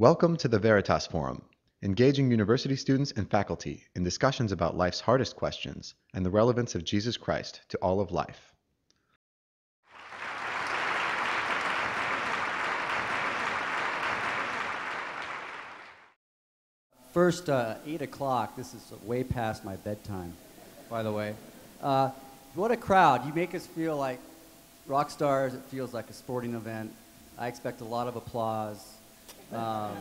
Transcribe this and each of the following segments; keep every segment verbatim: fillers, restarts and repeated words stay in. Welcome to the Veritas Forum, engaging university students and faculty in discussions about life's hardest questions and the relevance of Jesus Christ to all of life. First, uh, eight o'clock, this is way past my bedtime, by the way. Uh, what a crowd. You make us feel like rock stars. It feels like a sporting event. I expect a lot of applause. Um,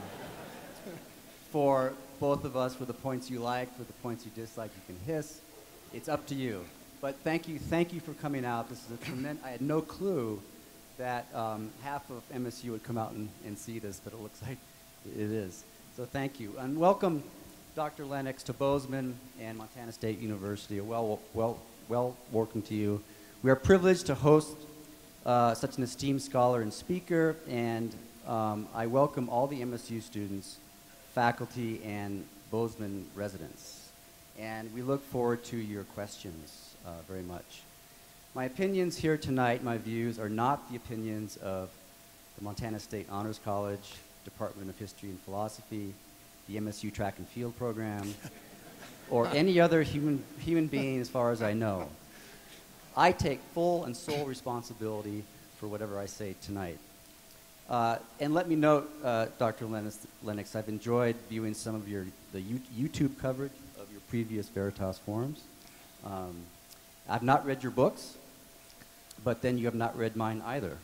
for both of us, for the points you like, for the points you dislike, you can hiss. It's up to you. But thank you, thank you for coming out. This is a tremendous. I had no clue that um, half of M S U would come out and, and see this, but it looks like it is. So thank you, and welcome, Doctor Lennox, to Bozeman and Montana State University. A well, well, well, welcome to you. We are privileged to host uh, such an esteemed scholar and speaker, and. Um, I welcome all the M S U students, faculty, and Bozeman residents. And we look forward to your questions uh, very much. My opinions here tonight, my views, are not the opinions of the Montana State Honors College, Department of History and Philosophy, the M S U Track and Field Program, or any other human, human being as far as I know. I take full and sole responsibility for whatever I say tonight. Uh, and let me note, uh, Doctor Lenis, Lennox, I've enjoyed viewing some of your the U YouTube coverage of your previous Veritas forums. Um, I've not read your books, but then you have not read mine either,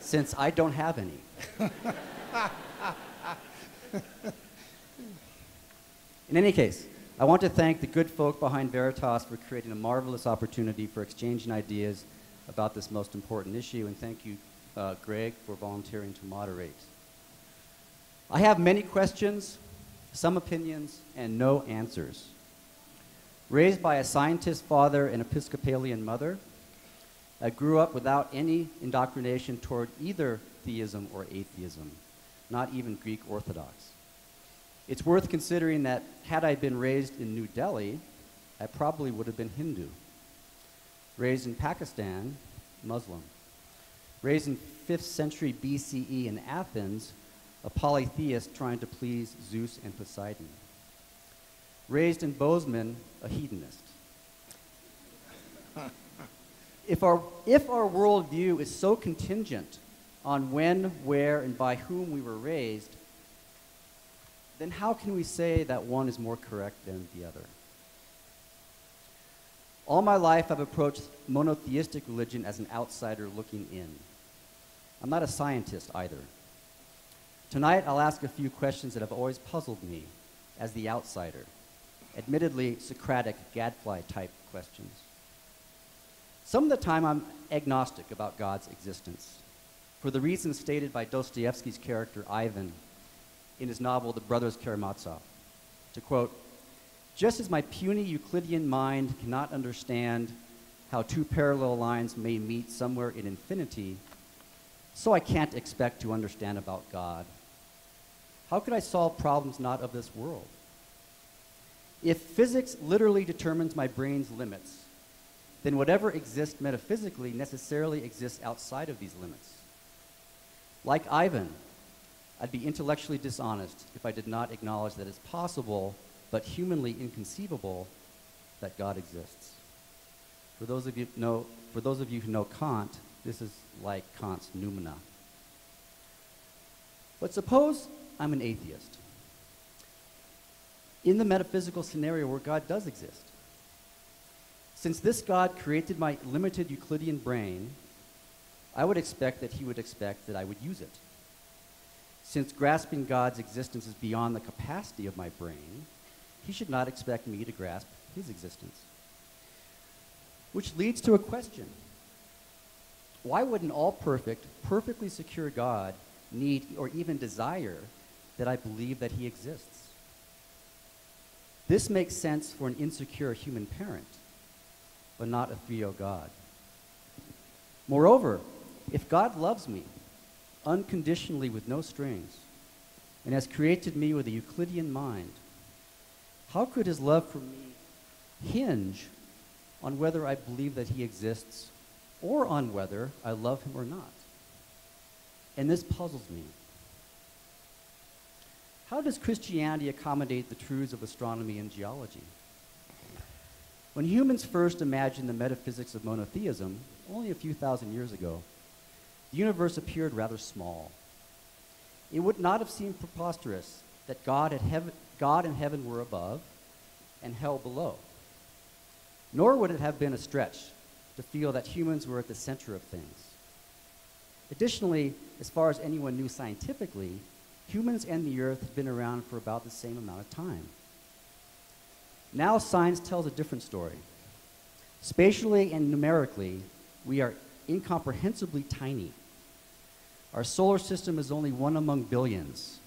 since I don't have any. In any case, I want to thank the good folk behind Veritas for creating a marvelous opportunity for exchanging ideas about this most important issue, and thank you, Uh, Greg, for volunteering to moderate. I have many questions, some opinions, and no answers. Raised by a scientist father and Episcopalian mother, I grew up without any indoctrination toward either theism or atheism, not even Greek Orthodox. It's worth considering that had I been raised in New Delhi, I probably would have been Hindu. Raised in Pakistan, Muslim. Raised in fifth century B C E in Athens, a polytheist trying to please Zeus and Poseidon. Raised in Bozeman, a hedonist. If our, if our worldview is so contingent on when, where, and by whom we were raised, then how can we say that one is more correct than the other? All my life, I've approached monotheistic religion as an outsider looking in. I'm not a scientist either. Tonight, I'll ask a few questions that have always puzzled me as the outsider, admittedly Socratic gadfly-type questions. Some of the time, I'm agnostic about God's existence, for the reasons stated by Dostoevsky's character Ivan in his novel The Brothers Karamazov, to quote, "Just as my puny Euclidean mind cannot understand how two parallel lines may meet somewhere in infinity, so I can't expect to understand about God. How could I solve problems not of this world? If physics literally determines my brain's limits, then whatever exists metaphysically necessarily exists outside of these limits. Like Ivan, I'd be intellectually dishonest if I did not acknowledge that it's possible but humanly inconceivable that God exists." For those of you know, for those of you who know Kant, this is like Kant's noumena. But suppose I'm an atheist. In the metaphysical scenario where God does exist, since this God created my limited Euclidean brain, I would expect that he would expect that I would use it. Since grasping God's existence is beyond the capacity of my brain, he should not expect me to grasp his existence. Which leads to a question. Why would an all-perfect, perfectly secure God need or even desire that I believe that he exists? This makes sense for an insecure human parent, but not a three-oh God. Moreover, if God loves me unconditionally with no strings and has created me with a Euclidean mind, how could his love for me hinge on whether I believe that he exists or on whether I love him or not? And this puzzles me. How does Christianity accommodate the truths of astronomy and geology? When humans first imagined the metaphysics of monotheism, only a few thousand years ago, the universe appeared rather small. It would not have seemed preposterous that God, had heaven, God and heaven were above and hell below. Nor would it have been a stretch to feel that humans were at the center of things. Additionally, as far as anyone knew scientifically, humans and the earth have been around for about the same amount of time. Now science tells a different story. Spatially and numerically, we are incomprehensibly tiny. Our solar system is only one among billions.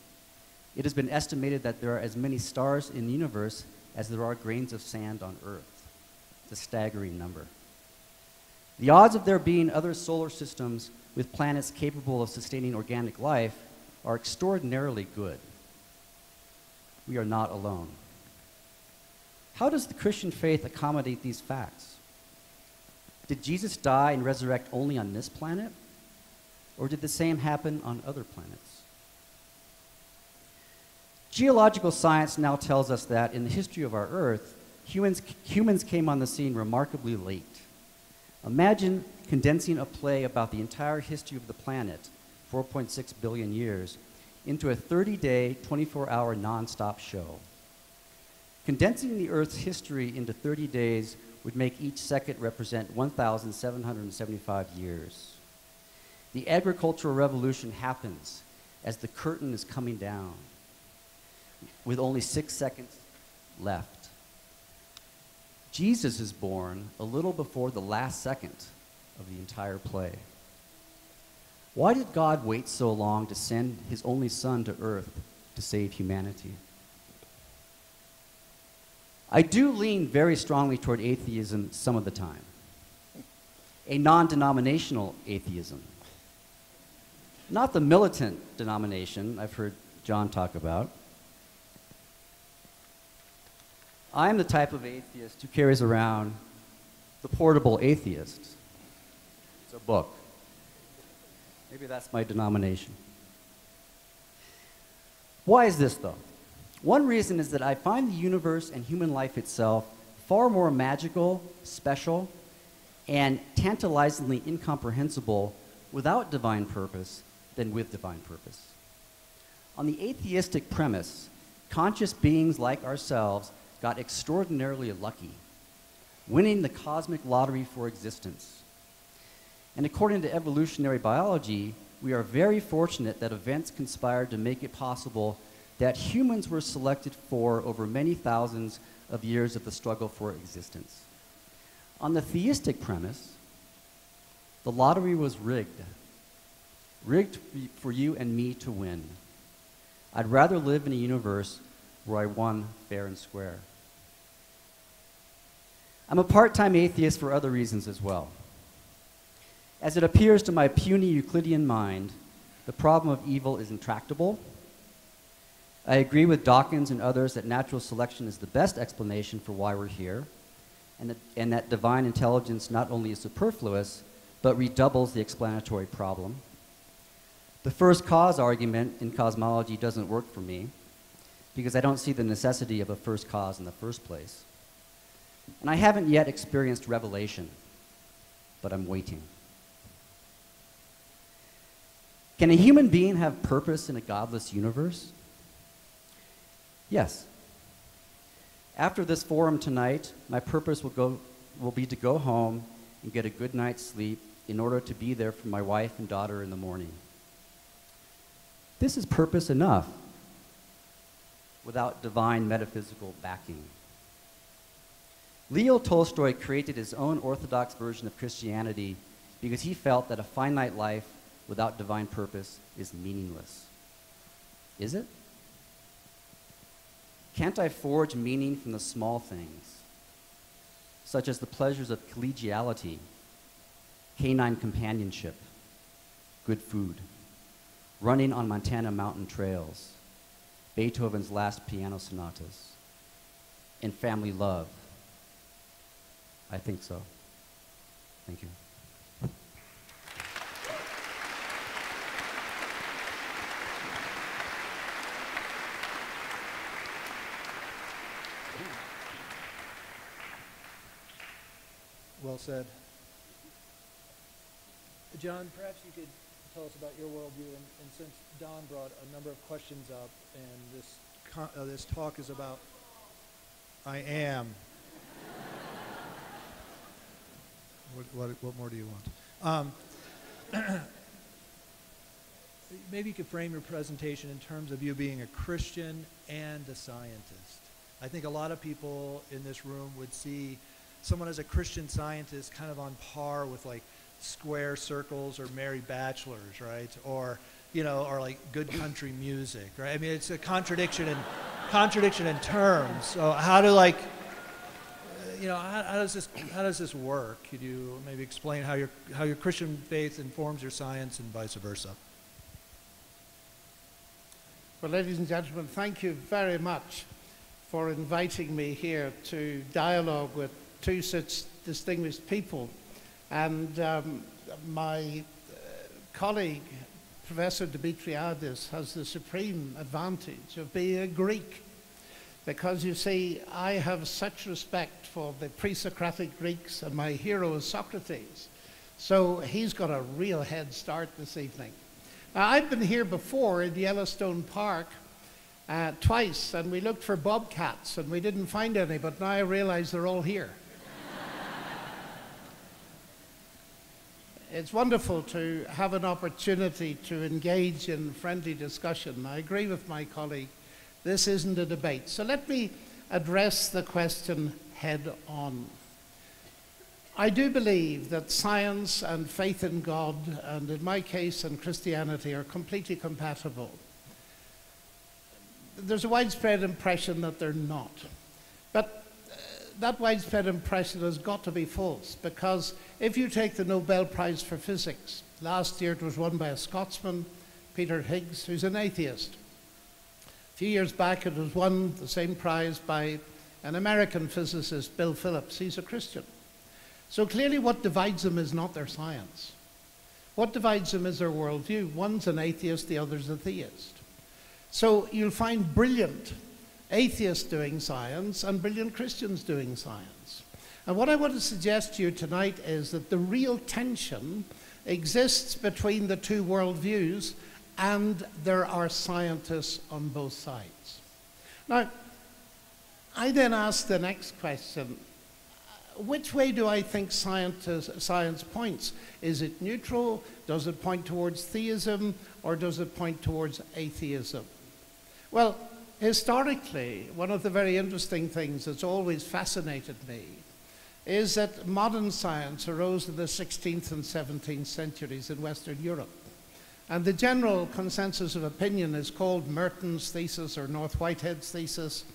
It has been estimated that there are as many stars in the universe as there are grains of sand on Earth. It's a staggering number. The odds of there being other solar systems with planets capable of sustaining organic life are extraordinarily good. We are not alone. How does the Christian faith accommodate these facts? Did Jesus die and resurrect only on this planet? Or did the same happen on other planets? Geological science now tells us that in the history of our Earth, humans, humans came on the scene remarkably late. Imagine condensing a play about the entire history of the planet, four point six billion years, into a thirty-day, twenty-four hour non-stop show. Condensing the Earth's history into thirty days would make each second represent one thousand seven hundred seventy-five years. The agricultural revolution happens as the curtain is coming down, with only six seconds left. Jesus is born a little before the last second of the entire play. Why did God wait so long to send his only son to earth to save humanity? I do lean very strongly toward atheism some of the time, a non-denominational atheism. Not the militant denomination I've heard John talk about. I'm the type of atheist who carries around The Portable Atheist. It's a book. Maybe that's my denomination. Why is this, though? One reason is that I find the universe and human life itself far more magical, special, and tantalizingly incomprehensible without divine purpose than with divine purpose. On the atheistic premise, conscious beings like ourselves got extraordinarily lucky, winning the cosmic lottery for existence. And according to evolutionary biology, we are very fortunate that events conspired to make it possible that humans were selected for over many thousands of years of the struggle for existence. On the theistic premise, the lottery was rigged, rigged for you and me to win. I'd rather live in a universe where I won fair and square. I'm a part-time atheist for other reasons as well. As it appears to my puny Euclidean mind, the problem of evil is intractable. I agree with Dawkins and others that natural selection is the best explanation for why we're here, and that, and that divine intelligence not only is superfluous, but redoubles the explanatory problem. The first cause argument in cosmology doesn't work for me, because I don't see the necessity of a first cause in the first place. And I haven't yet experienced revelation, but I'm waiting. Can a human being have purpose in a godless universe? Yes. After this forum tonight, my purpose will, go, will be to go home and get a good night's sleep in order to be there for my wife and daughter in the morning. This is purpose enough without divine metaphysical backing. Leo Tolstoy created his own orthodox version of Christianity because he felt that a finite life without divine purpose is meaningless. Is it? Can't I forge meaning from the small things, such as the pleasures of collegiality, canine companionship, good food, running on Montana mountain trails, Beethoven's last piano sonatas, and family love? I think so. Thank you. Well said. John, perhaps you could tell us about your worldview, and, and since Don brought a number of questions up, and this, con uh, this talk is about, I am. What, what, what more do you want? Um, maybe you could frame your presentation in terms of you being a Christian and a scientist. I think a lot of people in this room would see someone as a Christian scientist kind of on par with like square circles or Mary Bachelors, right? Or, you know, or like good country music, right? I mean, it's a contradiction in, contradiction in terms. So how do like, you know, how, how does this, how does this work? Could you maybe explain how your, how your Christian faith informs your science and vice versa? Well, ladies and gentlemen, thank you very much for inviting me here to dialogue with two such distinguished people. And um, my uh, colleague, Professor Dimitriadis, has the supreme advantage of being a Greek, because you see, I have such respect for the pre-Socratic Greeks, and my hero is Socrates. So he's got a real head start this evening. Now, I've been here before in Yellowstone Park, Uh, twice, and we looked for bobcats and we didn't find any, but now I realize they're all here. It's wonderful to have an opportunity to engage in friendly discussion. I agree with my colleague, this isn't a debate. So let me address the question head on. I do believe that science and faith in God, and in my case in Christianity, are completely compatible. There's a widespread impression that they're not. But uh, that widespread impression has got to be false, because if you take the Nobel Prize for Physics, last year it was won by a Scotsman, Peter Higgs, who's an atheist. A few years back it was won, the same prize, by an American physicist, Bill Phillips. He's a Christian. So clearly what divides them is not their science. What divides them is their worldview. One's an atheist, the other's a theist. So you'll find brilliant atheists doing science and brilliant Christians doing science. And what I want to suggest to you tonight is that the real tension exists between the two worldviews, and there are scientists on both sides. Now, I then ask the next question, which way do I think science points? Is it neutral? Does it point towards theism, or does it point towards atheism? Well, historically, one of the very interesting things that's always fascinated me is that modern science arose in the sixteenth and seventeenth centuries in Western Europe. And the general consensus of opinion is called Merton's thesis or North Whitehead's thesis.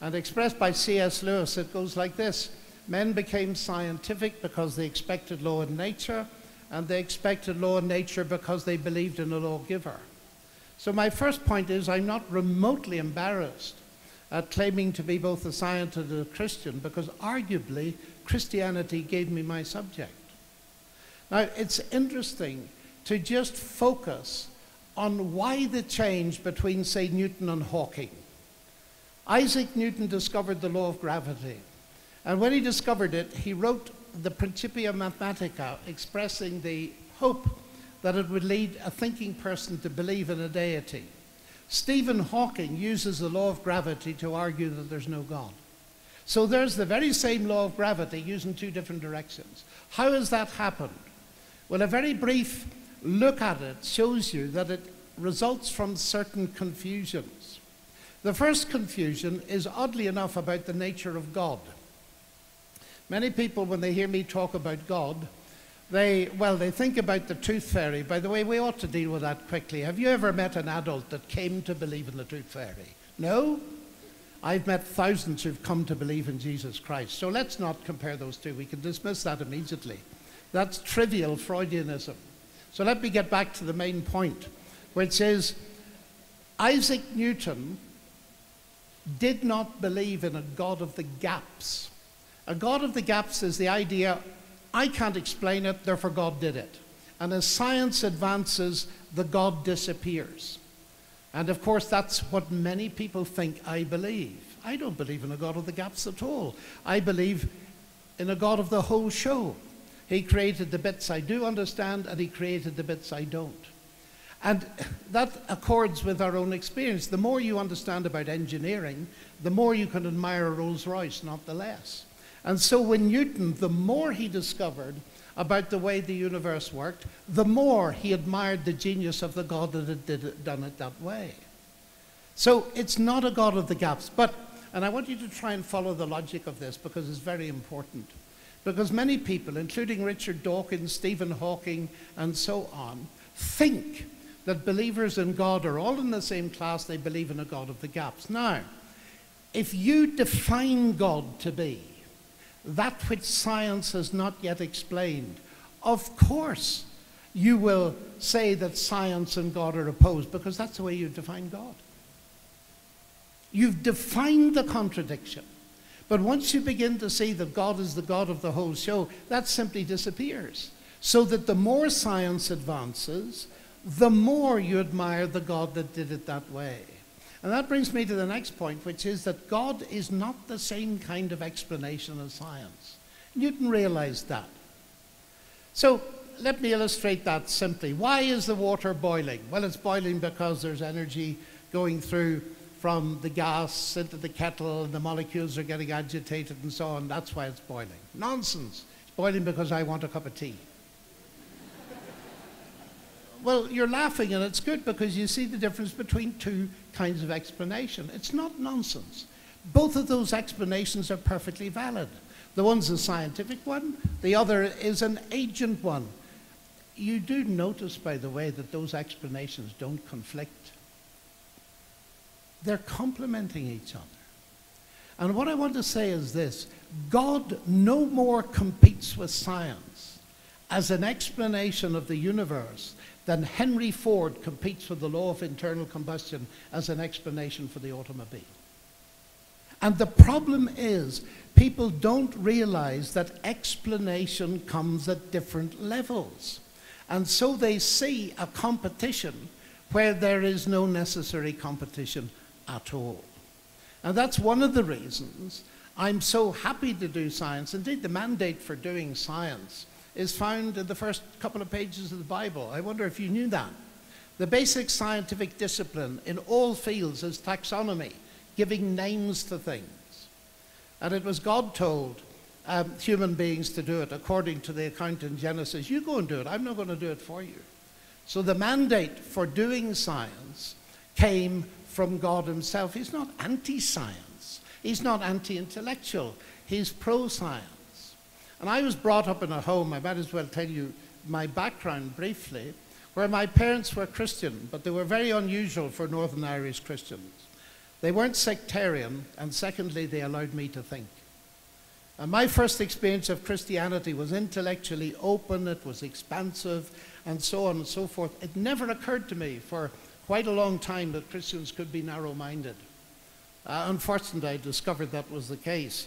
And expressed by C S Lewis, it goes like this. Men became scientific because they expected law in nature, and they expected law in nature because they believed in a lawgiver. So my first point is I'm not remotely embarrassed at claiming to be both a scientist and a Christian, because arguably Christianity gave me my subject. Now it's interesting to just focus on why the change between, say, Newton and Hawking. Isaac Newton discovered the law of gravity. And when he discovered it, he wrote the Principia Mathematica, expressing the hope that it would lead a thinking person to believe in a deity. Stephen Hawking uses the law of gravity to argue that there's no God. So there's the very same law of gravity used in two different directions. How has that happened? Well, a very brief look at it shows you that it results from certain confusions. The first confusion is, oddly enough, about the nature of God. Many people, when they hear me talk about God, they, well, they think about the tooth fairy. By the way, we ought to deal with that quickly. Have you ever met an adult that came to believe in the tooth fairy? No? I've met thousands who've come to believe in Jesus Christ. So let's not compare those two. We can dismiss that immediately. That's trivial Freudianism. So let me get back to the main point, which is Isaac Newton did not believe in a God of the gaps. A God of the gaps is the idea, I can't explain it, therefore God did it. And as science advances, the God disappears. And of course, that's what many people think I believe. I don't believe in a God of the gaps at all. I believe in a God of the whole show. He created the bits I do understand, and he created the bits I don't. And that accords with our own experience. The more you understand about engineering, the more you can admire a Rolls-Royce, not the less. And so when Newton, the more he discovered about the way the universe worked, the more he admired the genius of the God that had did it, done it that way. So it's not a God of the gaps. But, and I want you to try and follow the logic of this, because it's very important. Because many people, including Richard Dawkins, Stephen Hawking, and so on, think that believers in God are all in the same class. They believe in a God of the gaps. Now, if you define God to be that which science has not yet explained, of course you will say that science and God are opposed, because that's the way you define God. You've defined the contradiction. But once you begin to see that God is the God of the whole show, that simply disappears. So that the more science advances, the more you admire the God that did it that way. And that brings me to the next point, which is that God is not the same kind of explanation as science. Newton realized that. So let me illustrate that simply. Why is the water boiling? Well, it's boiling because there's energy going through from the gas into the kettle, and the molecules are getting agitated and so on. That's why it's boiling. Nonsense. It's boiling because I want a cup of tea. Well, you're laughing, and it's good, because you see the difference between two kinds of explanation. It's not nonsense. Both of those explanations are perfectly valid. The one's a scientific one, the other is an agent one. You do notice, by the way, that those explanations don't conflict. They're complementing each other. And what I want to say is this: God no more competes with science as an explanation of the universe then Henry Ford competes with the law of internal combustion as an explanation for the automobile. And the problem is, people don't realize that explanation comes at different levels. And so they see a competition where there is no necessary competition at all. And that's one of the reasons I'm so happy to do science. Indeed, the mandate for doing science is found in the first couple of pages of the Bible. I wonder if you knew that. The basic scientific discipline in all fields is taxonomy, giving names to things. And it was God told um, human beings to do it, according to the account in Genesis. You go and do it. I'm not going to do it for you. So the mandate for doing science came from God himself. He's not anti-science. He's not anti-intellectual. He's pro-science. And I was brought up in a home, I might as well tell you my background briefly, where my parents were Christian, but they were very unusual for Northern Irish Christians. They weren't sectarian, and secondly, they allowed me to think. And my first experience of Christianity was intellectually open, it was expansive, and so on and so forth. It never occurred to me for quite a long time that Christians could be narrow-minded. Uh, unfortunately, I discovered that was the case.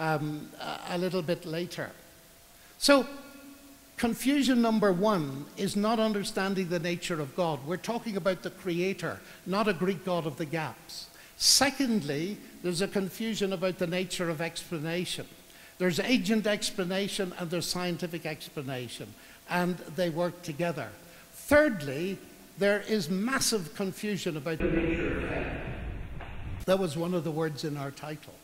Um, a little bit later. So confusion number one is not understanding the nature of God. We're talking about the creator, not a Greek God of the gaps. Secondly, there's a confusion about the nature of explanation. There's agent explanation and there's scientific explanation, and they work together. Thirdly, there is massive confusion about the nature of God. That was one of the words in our title.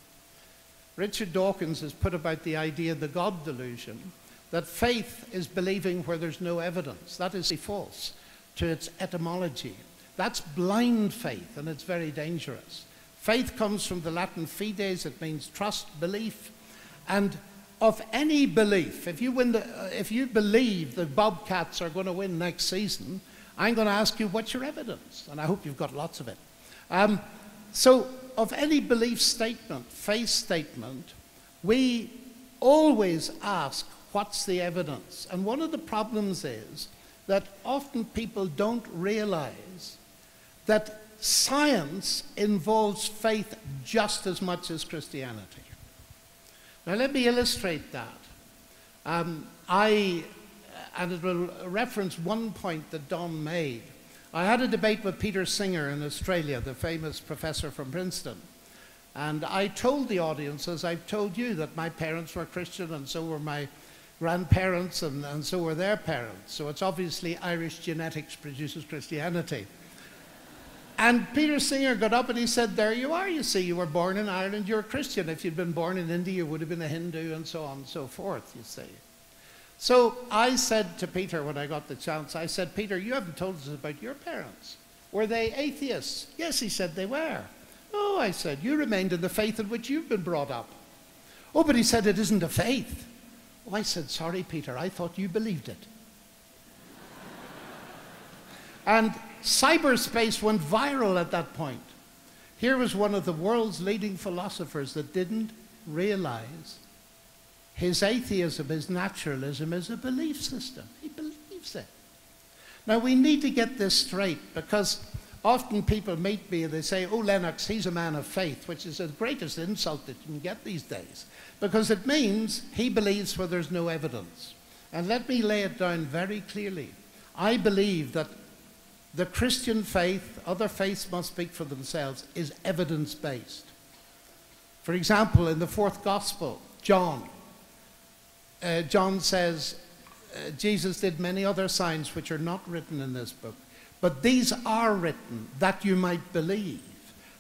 Richard Dawkins has put about the idea, the God delusion, that faith is believing where there's no evidence. That is false to its etymology. That's blind faith, and it's very dangerous. Faith comes from the Latin fides, it means trust, belief. And of any belief, if you, win the, if you believe the Bobcats are going to win next season, I'm going to ask you, what's your evidence? And I hope you've got lots of it. Um, so. Of any belief statement, faith statement, we always ask, what's the evidence? And one of the problems is that often people don't realize that science involves faith just as much as Christianity. Now, let me illustrate that. Um, I, and it will reference one point that Don made. I had a debate with Peter Singer in Australia, the famous professor from Princeton. And I told the audience, as I've told you, that my parents were Christian, and so were my grandparents, and, and so were their parents. So it's obviously Irish genetics produces Christianity. And Peter Singer got up and he said, there you are, you see, you were born in Ireland, you're a Christian. If you'd been born in India, you would have been a Hindu, and so on and so forth, you see. So I said to Peter, when I got the chance, I said, Peter, you haven't told us about your parents. Were they atheists? Yes, he said, they were. Oh, I said, you remained in the faith in which you've been brought up. Oh, but he said, it isn't a faith. Oh, I said, sorry, Peter, I thought you believed it. And cyberspace went viral at that point. Here was one of the world's leading philosophers that didn't realize his atheism, his naturalism, is a belief system. He believes it. Now, we need to get this straight, because often people meet me and they say, oh, Lennox, he's a man of faith, which is the greatest insult that you can get these days, because it means he believes where there's no evidence. And let me lay it down very clearly. I believe that the Christian faith, other faiths must speak for themselves, is evidence-based. For example, in the fourth gospel, John, Uh, John says, uh, Jesus did many other signs which are not written in this book, but these are written that you might believe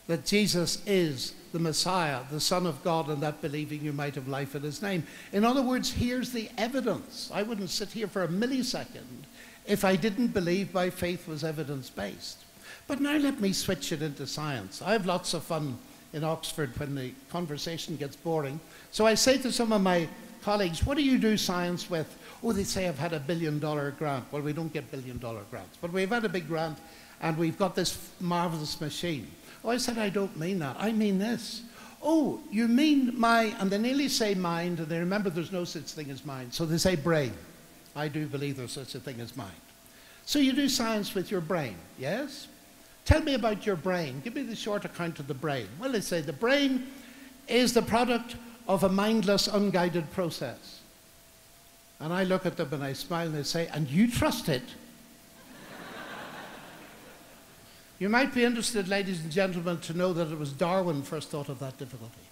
that Jesus is the Messiah, the Son of God, and that believing you might have life in his name. In other words, here's the evidence. I wouldn't sit here for a millisecond if I didn't believe my faith was evidence-based. But now let me switch it into science. I have lots of fun in Oxford when the conversation gets boring. So I say to some of my colleagues, what do you do science with? Oh, they say I've had a billion dollar grant. Well, we don't get billion dollar grants, but we've had a big grant and we've got this marvelous machine. Oh, I said, I don't mean that, I mean this. Oh, you mean my, and they nearly say mind, and they remember there's no such thing as mind, so they say brain. I do believe there's such a thing as mind. So you do science with your brain, yes? Tell me about your brain, give me the short account of the brain. Well, they say the brain is the product of a mindless, unguided process. And I look at them and I smile and they say, and you trust it? You might be interested, ladies and gentlemen, to know that it was Darwin first thought of that difficulty.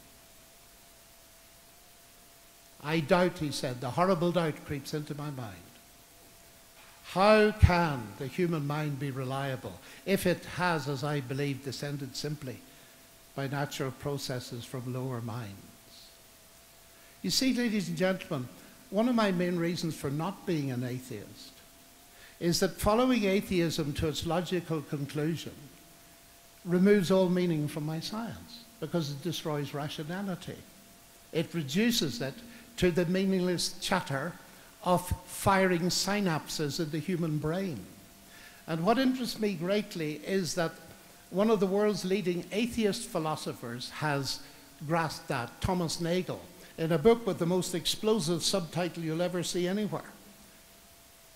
I doubt, he said, the horrible doubt creeps into my mind. How can the human mind be reliable if it has, as I believe, descended simply by natural processes from lower minds? You see, ladies and gentlemen, one of my main reasons for not being an atheist is that following atheism to its logical conclusion removes all meaning from my science, because it destroys rationality. It reduces it to the meaningless chatter of firing synapses in the human brain. And what interests me greatly is that one of the world's leading atheist philosophers has grasped that, Thomas Nagel, in a book with the most explosive subtitle you'll ever see anywhere.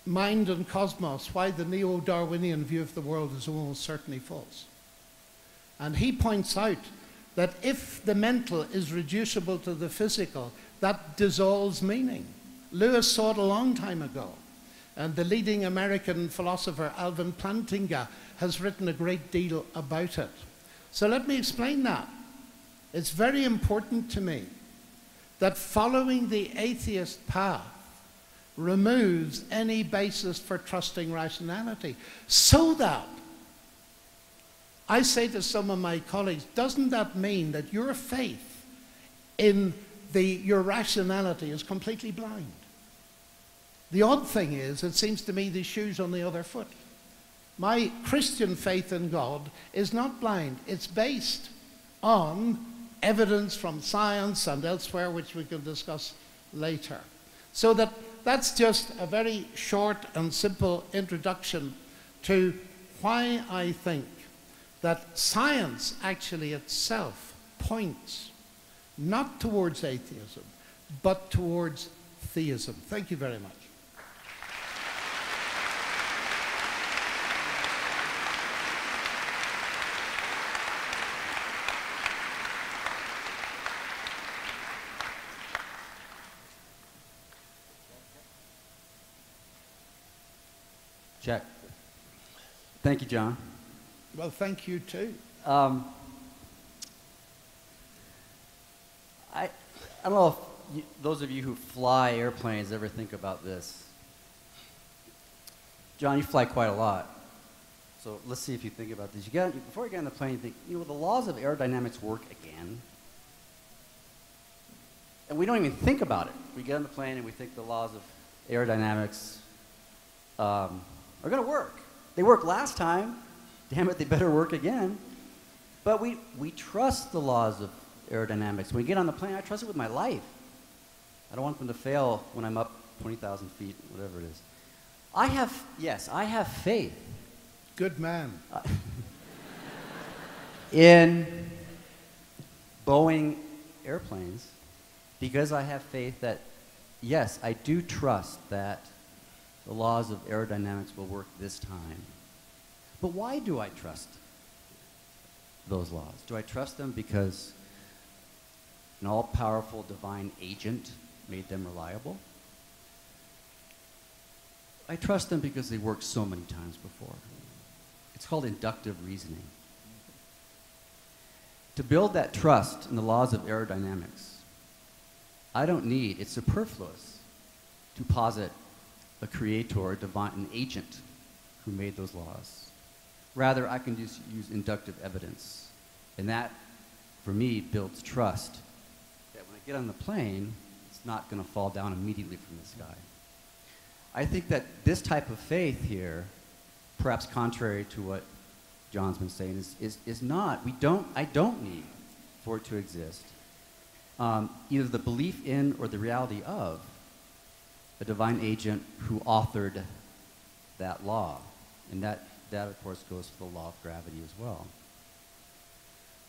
Mind and Cosmos, Why the Neo-Darwinian View of the World is Almost Certainly False. And he points out that if the mental is reducible to the physical, that dissolves meaning. Lewis saw it a long time ago. And the leading American philosopher, Alvin Plantinga, has written a great deal about it. So let me explain that. It's very important to me that following the atheist path removes any basis for trusting rationality. So that, I say to some of my colleagues, doesn't that mean that your faith in the, your rationality is completely blind? The odd thing is, it seems to me the shoe's on the other foot. My Christian faith in God is not blind, it's based on evidence from science and elsewhere, which we can discuss later. So that, that's just a very short and simple introduction to why I think that science actually itself points not towards atheism, but towards theism. Thank you very much. Jack. Thank you, John. Well, thank you too. Um, I don't know if you, those of you who fly airplanes ever think about this. John, you fly quite a lot. So let's see if you think about this. You get, before you get on the plane, you think, you know, the laws of aerodynamics work again. And we don't even think about it. We get on the plane and we think the laws of aerodynamics um, are going to work. They worked last time. Damn it, they better work again. But we, we trust the laws of aerodynamics. When we get on the plane, I trust it with my life. I don't want them to fail when I'm up twenty thousand feet, whatever it is. I have, yes, I have faith. Good man. Uh, in Boeing airplanes, because I have faith that, yes, I do trust that the laws of aerodynamics will work this time. But why do I trust those laws? Do I trust them because an all-powerful divine agent made them reliable? I trust them because they worked so many times before. It's called inductive reasoning. To build that trust in the laws of aerodynamics, I don't need, it's superfluous, to posit a creator, a divine, an agent who made those laws. Rather, I can just use inductive evidence. And that, for me, builds trust that when I get on the plane, it's not going to fall down immediately from the sky. I think that this type of faith here, perhaps contrary to what John's been saying, is, is, is not, we don't, I don't need for it to exist, um, either the belief in or the reality of a divine agent who authored that law. And that, that of course, goes for the law of gravity as well.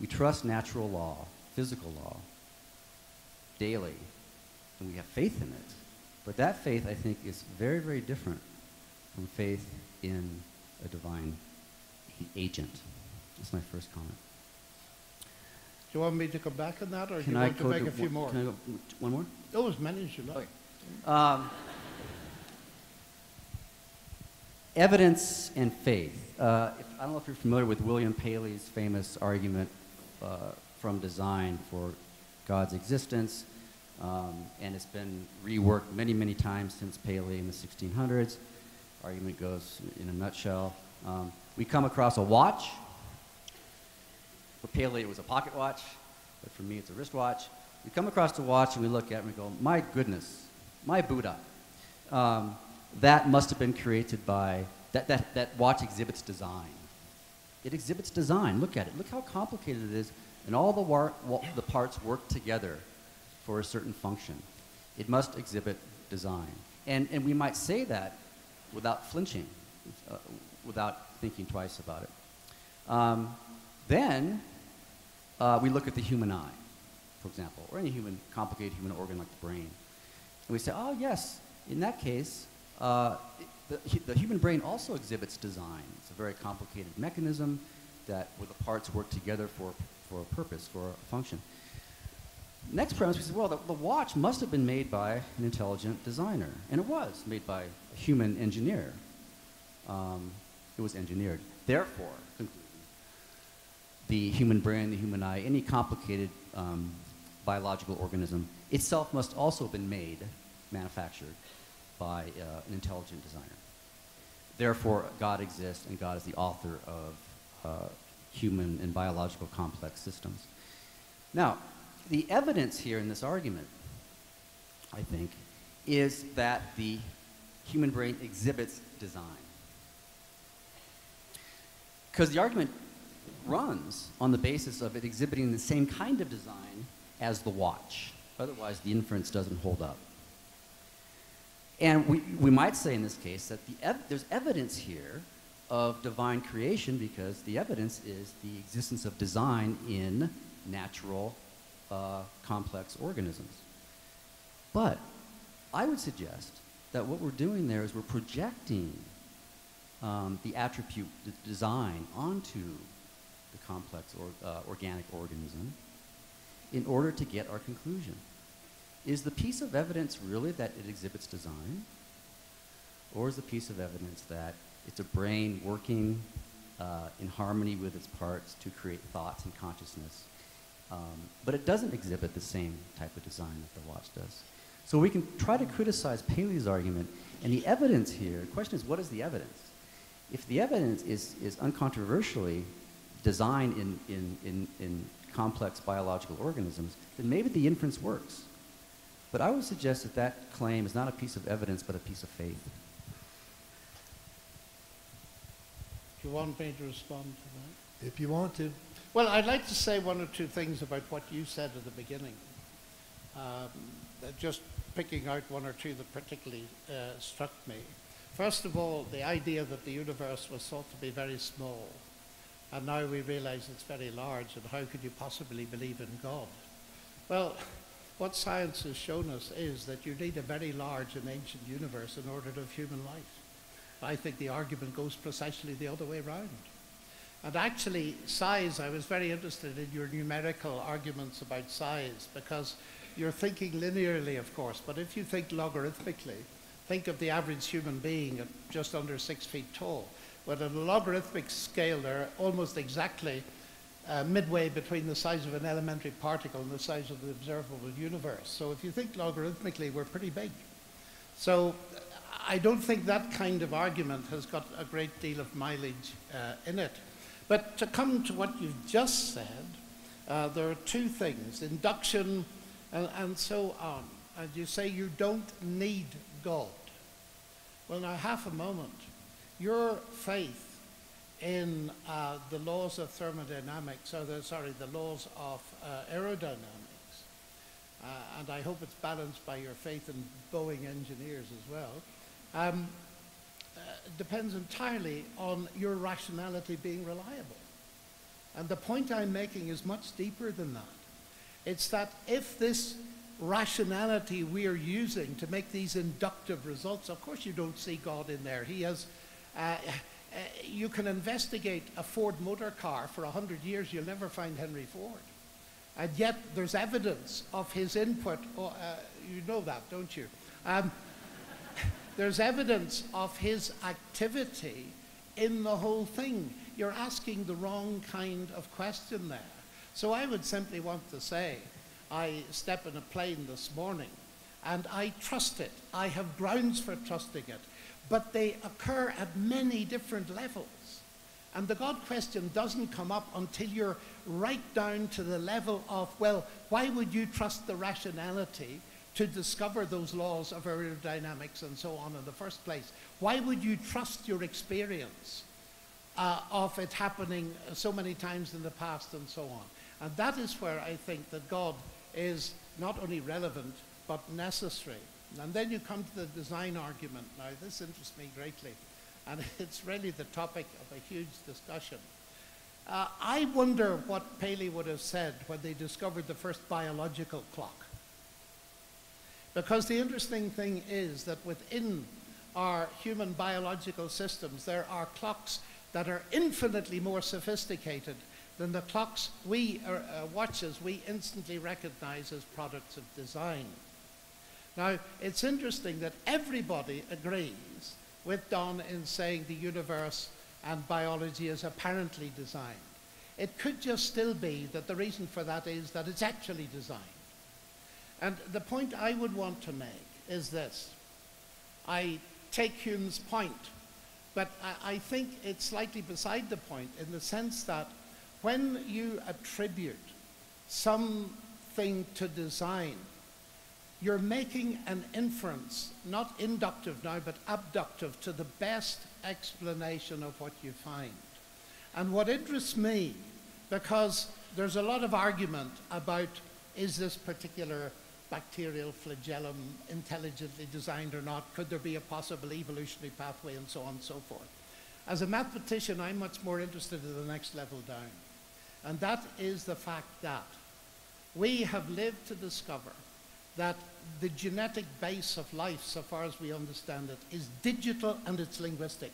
We trust natural law, physical law, daily, and we have faith in it. But that faith, I think, is very, very different from faith in a divine agent. That's my first comment. Do you want me to come back on that, or do you want to make a few more? Can I go one more? Oh, as many as you like. Okay. Um, evidence and faith. Uh, if, I don't know if you're familiar with William Paley's famous argument uh, from design for God's existence. Um, and it's been reworked many, many times since Paley in the sixteen hundreds. Argument goes in a nutshell. Um, we come across a watch. For Paley, it was a pocket watch, but for me, it's a wristwatch. We come across the watch and we look at it and we go, my goodness, my Buddha. Um, that must have been created by, that, that, that watch exhibits design. It exhibits design. Look at it. Look how complicated it is. And all the, war, wa the parts work together for a certain function. It must exhibit design. And, and we might say that without flinching, uh, without thinking twice about it. Um, then uh, we look at the human eye, for example, or any human, complicated human organ like the brain. And we say, oh yes, in that case, uh, the, the human brain also exhibits design. It's a very complicated mechanism that where the parts work together for, for a purpose, for a function. Next premise, we said, well, the, the watch must have been made by an intelligent designer. And it was made by a human engineer. Um, it was engineered. Therefore, the human brain, the human eye, any complicated um, biological organism itself must also have been made, manufactured, by uh, an intelligent designer. Therefore, God exists, and God is the author of uh, human and biological complex systems. Now, the evidence here in this argument, I think, is that the human brain exhibits design. Because the argument runs on the basis of it exhibiting the same kind of design as the watch. Otherwise, the inference doesn't hold up. And we, we might say in this case that the ev there's evidence here of divine creation because the evidence is the existence of design in natural Uh, complex organisms. But I would suggest that what we're doing there is we're projecting um, the attribute the design onto the complex or, uh, organic organism in order to get our conclusion. Is the piece of evidence really that it exhibits design? Or is the piece of evidence that it's a brain working uh, in harmony with its parts to create thoughts and consciousness Um, but it doesn't exhibit the same type of design that the watch does. So we can try to criticize Paley's argument, and the evidence here, the question is, what is the evidence? If the evidence is, is uncontroversially designed in, in, in, in complex biological organisms, then maybe the inference works. But I would suggest that that claim is not a piece of evidence, but a piece of faith. Do you want me to respond to that? If you want to. Well, I'd like to say one or two things about what you said at the beginning. Um, just picking out one or two that particularly uh, struck me. First of all, the idea that the universe was thought to be very small, and now we realize it's very large, and how could you possibly believe in God? Well, what science has shown us is that you need a very large and ancient universe in order to have human life. I think the argument goes precisely the other way around. And actually, size, I was very interested in your numerical arguments about size, because you're thinking linearly, of course, but if you think logarithmically, think of the average human being at just under six feet tall. Well, on a logarithmic scale, they're almost exactly uh, midway between the size of an elementary particle and the size of the observable universe. So if you think logarithmically, we're pretty big. So I don't think that kind of argument has got a great deal of mileage uh, in it. But to come to what you've just said, uh, there are two things, induction and, and so on. And you say you don't need God. Well, now, half a moment. Your faith in uh, the laws of thermodynamics, or the, sorry, the laws of uh, aerodynamics, uh, and I hope it's balanced by your faith in Boeing engineers as well, um, Uh, depends entirely on your rationality being reliable. And the point I'm making is much deeper than that. It's that if this rationality we're using to make these inductive results, of course you don't see God in there. He has, uh, uh, you can investigate a Ford motor car for a hundred years, you'll never find Henry Ford. And yet there's evidence of his input, or, uh, you know that, don't you? Um, There's evidence of his activity in the whole thing. You're asking the wrong kind of question there. So I would simply want to say, I step in a plane this morning and I trust it. I have grounds for trusting it, but they occur at many different levels. And the God question doesn't come up until you're right down to the level of, well, why would you trust the rationality to discover those laws of aerodynamics and so on in the first place? Why would you trust your experience uh, of it happening so many times in the past and so on? And that is where I think that God is not only relevant, but necessary. And then you come to the design argument. Now, this interests me greatly, and it's really the topic of a huge discussion. Uh, I wonder what Paley would have said when they discovered the first biological clock. Because the interesting thing is that within our human biological systems, there are clocks that are infinitely more sophisticated than the clocks we, uh, uh, watches we instantly recognize as products of design. Now, it's interesting that everybody agrees with Don in saying the universe and biology is apparently designed. It could just still be that the reason for that is that it's actually designed. And the point I would want to make is this. I take Hume's point, but I, I think it's slightly beside the point in the sense that when you attribute something to design, you're making an inference, not inductive now, but abductive, to the best explanation of what you find. And what interests me, because there's a lot of argument about, is this particular bacterial flagellum intelligently designed or not? Could there be a possible evolutionary pathway and so on and so forth? As a mathematician, I'm much more interested in the next level down. And that is the fact that we have lived to discover that the genetic base of life, so far as we understand it, is digital and it's linguistic.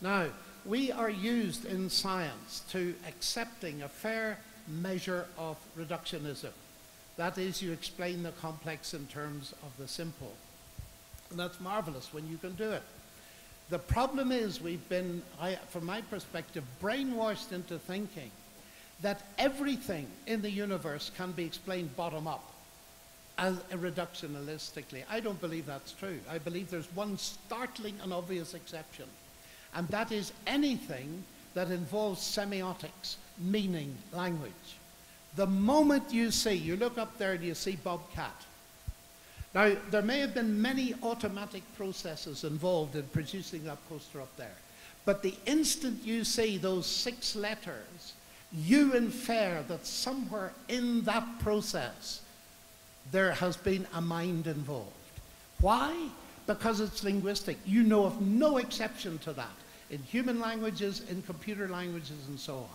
Now, we are used in science to accepting a fair measure of reductionism. That is, you explain the complex in terms of the simple. And that's marvelous when you can do it. The problem is we've been, I, from my perspective, brainwashed into thinking that everything in the universe can be explained bottom-up as a reductionistically. I don't believe that's true. I believe there's one startling and obvious exception, and that is anything that involves semiotics, meaning, language. The moment you see, you look up there and you see bobcat. Now, there may have been many automatic processes involved in producing that poster up there, but the instant you see those six letters, you infer that somewhere in that process there has been a mind involved. Why? Because it's linguistic. You know of no exception to that in human languages, in computer languages, and so on.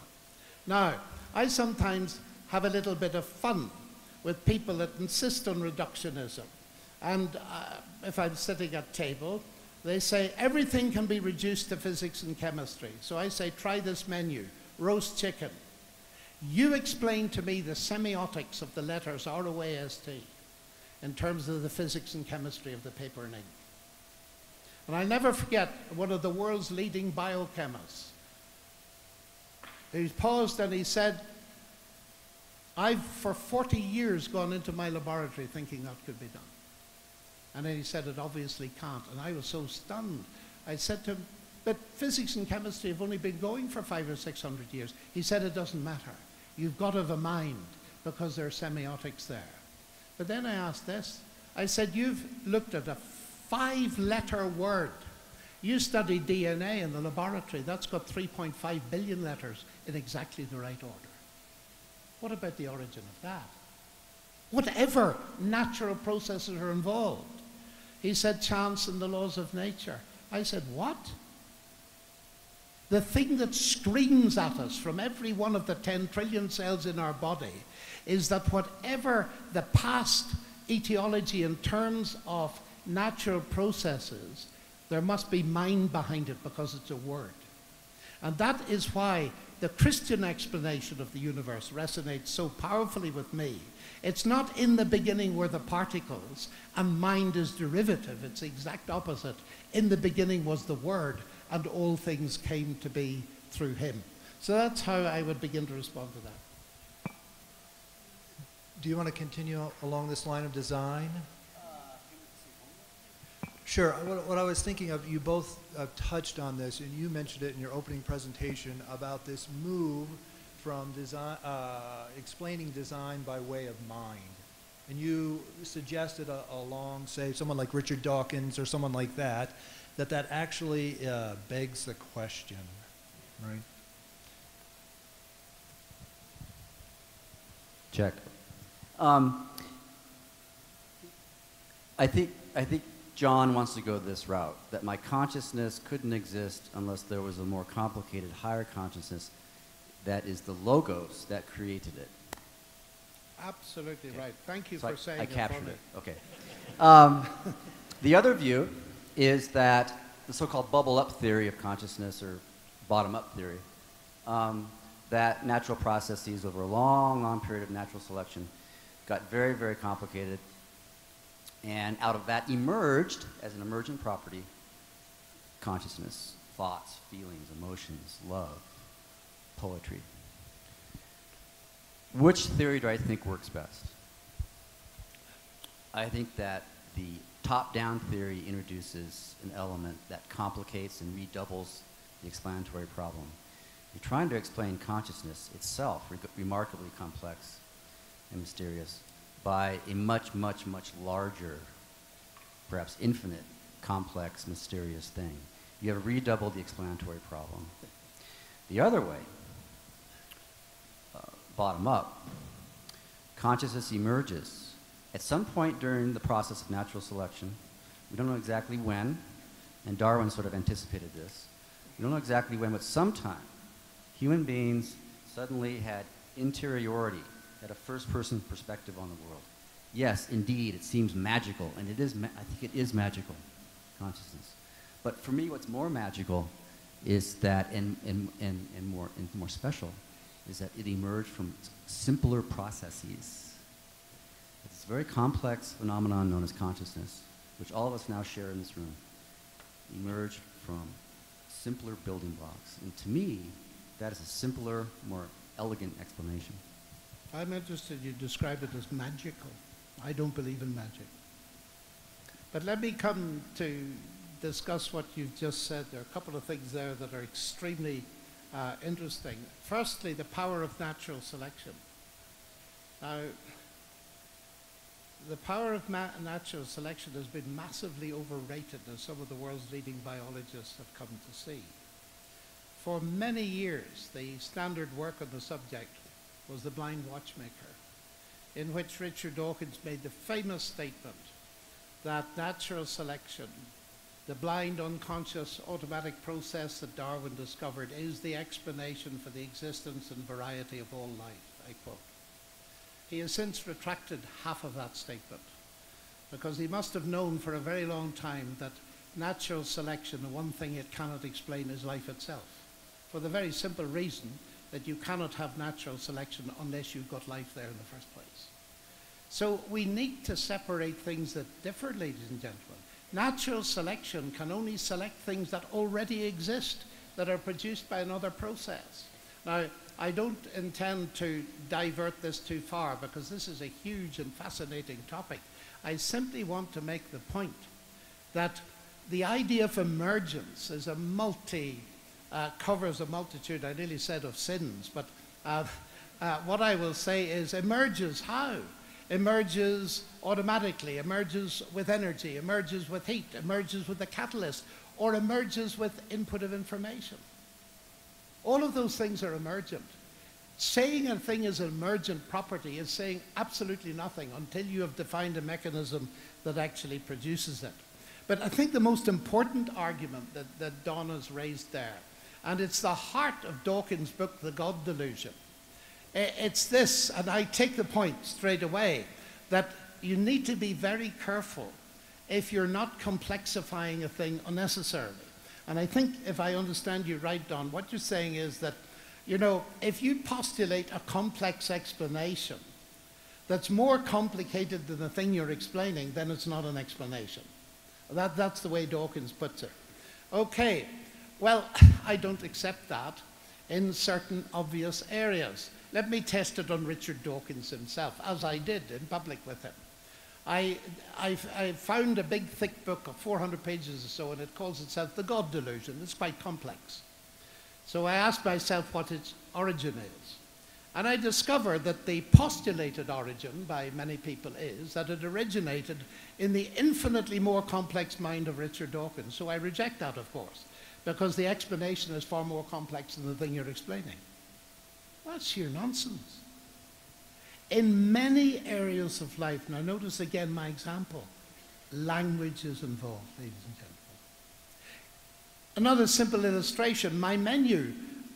Now, I sometimes have a little bit of fun with people that insist on reductionism. And uh, if I'm sitting at table, they say everything can be reduced to physics and chemistry. So I say, try this menu, roast chicken. You explain to me the semiotics of the letters R O A S T in terms of the physics and chemistry of the paper and ink. And I'll never forget one of the world's leading biochemists. He paused and he said, I've for forty years gone into my laboratory thinking that could be done. And then he said, it obviously can't. And I was so stunned. I said to him, but physics and chemistry have only been going for five or six hundred years. He said, it doesn't matter. You've got to have a mind because there are semiotics there. But then I asked this. I said, you've looked at a five-letter word. You studied D N A in the laboratory. That's got three point five billion letters in exactly the right order. What about the origin of that? Whatever natural processes are involved. He said, chance and the laws of nature. I said, what? The thing that screams at us from every one of the ten trillion cells in our body is that whatever the past etiology in terms of natural processes, there must be mind behind it because it's a word. And that is why the Christian explanation of the universe resonates so powerfully with me. It's not in the beginning were the particles and mind is derivative. It's the exact opposite. In the beginning was the word and all things came to be through him. So that's how I would begin to respond to that. Do you want to continue along this line of design? Sure. What, what I was thinking of, you both uh, touched on this, and you mentioned it in your opening presentation about this move from design, uh, explaining design by way of mind. And you suggested a, along, say, someone like Richard Dawkins or someone like that, that that actually uh, begs the question, right? Check. Um, I think, I think, John wants to go this route, that my consciousness couldn't exist unless there was a more complicated higher consciousness that is the logos that created it. Absolutely okay. Right. Thank you so for I, saying that. I captured it. Okay. Um, the other view is that the so-called bubble-up theory of consciousness or bottom-up theory, um, that natural processes over a long, long period of natural selection got very, very complicated. And out of that emerged, as an emergent property, consciousness, thoughts, feelings, emotions, love, poetry. Which theory do I think works best? I think that the top-down theory introduces an element that complicates and redoubles the explanatory problem. You're trying to explain consciousness itself, re- remarkably complex and mysterious, by a much, much, much larger, perhaps infinite, complex, mysterious thing. You have redoubled the explanatory problem. The other way, uh, bottom up, consciousness emerges at some point during the process of natural selection. We don't know exactly when, and Darwin sort of anticipated this. We don't know exactly when, but sometime human beings suddenly had interiority, at a first-person perspective on the world. Yes, indeed, it seems magical, and it is ma I think it is magical, consciousness. But for me, what's more magical is that, and, and, and, and, more, and more special, is that it emerged from simpler processes. It's a very complex phenomenon known as consciousness, which all of us now share in this room, emerged from simpler building blocks. And to me, that is a simpler, more elegant explanation. I'm interested you describe it as magical. I don't believe in magic. But let me come to discuss what you've just said. There are a couple of things there that are extremely uh, interesting. Firstly, the power of natural selection. Now, the power of ma natural selection has been massively overrated, as some of the world's leading biologists have come to see. For many years, the standard work on the subject was The Blind Watchmaker, in which Richard Dawkins made the famous statement that natural selection, the blind, unconscious, automatic process that Darwin discovered, is the explanation for the existence and variety of all life, I quote. He has since retracted half of that statement, because he must have known for a very long time that natural selection, the one thing it cannot explain is life itself, for the very simple reason that you cannot have natural selection unless you've got life there in the first place. So we need to separate things that differ, ladies and gentlemen. Natural selection can only select things that already exist, that are produced by another process. Now, I don't intend to divert this too far, because this is a huge and fascinating topic. I simply want to make the point that the idea of emergence is a multi, uh, covers a multitude, I nearly said of sins, but uh, uh, what I will say is emerges how? Emerges automatically, emerges with energy, emerges with heat, emerges with a catalyst, or emerges with input of information. All of those things are emergent. Saying a thing is an emergent property is saying absolutely nothing until you have defined a mechanism that actually produces it. But I think the most important argument that, that Don has raised there, and it's the heart of Dawkins' book, The God Delusion, it's this, and I take the point straight away, that you need to be very careful if you're not complexifying a thing unnecessarily. And I think if I understand you right, Don, what you're saying is that, you know, if you postulate a complex explanation that's more complicated than the thing you're explaining, then it's not an explanation. That, that's the way Dawkins puts it. Okay, well, I don't accept that in certain obvious areas. Let me test it on Richard Dawkins himself, as I did in public with him. I, I, I found a big thick book of four hundred pages or so, and it calls itself The God Delusion. It's quite complex. So I asked myself what its origin is. And I discovered that the postulated origin by many people is that it originated in the infinitely more complex mind of Richard Dawkins. So I reject that, of course, because the explanation is far more complex than the thing you're explaining. That's sheer nonsense. In many areas of life, now notice again my example, language is involved, ladies and gentlemen. Another simple illustration, my menu,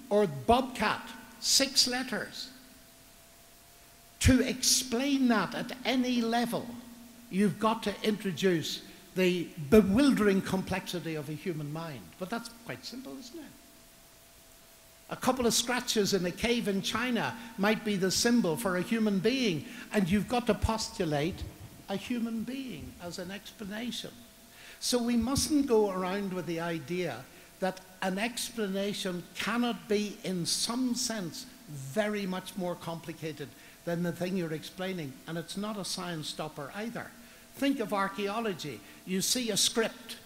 or Bobcat, six letters. To explain that at any level, you've got to introduce the bewildering complexity of a human mind. But that's quite simple, isn't it? A couple of scratches in a cave in China might be the symbol for a human being, and you've got to postulate a human being as an explanation. So we mustn't go around with the idea that an explanation cannot be, in some sense, very much more complicated than the thing you're explaining, and it's not a science stopper either. Think of archaeology. You see a script,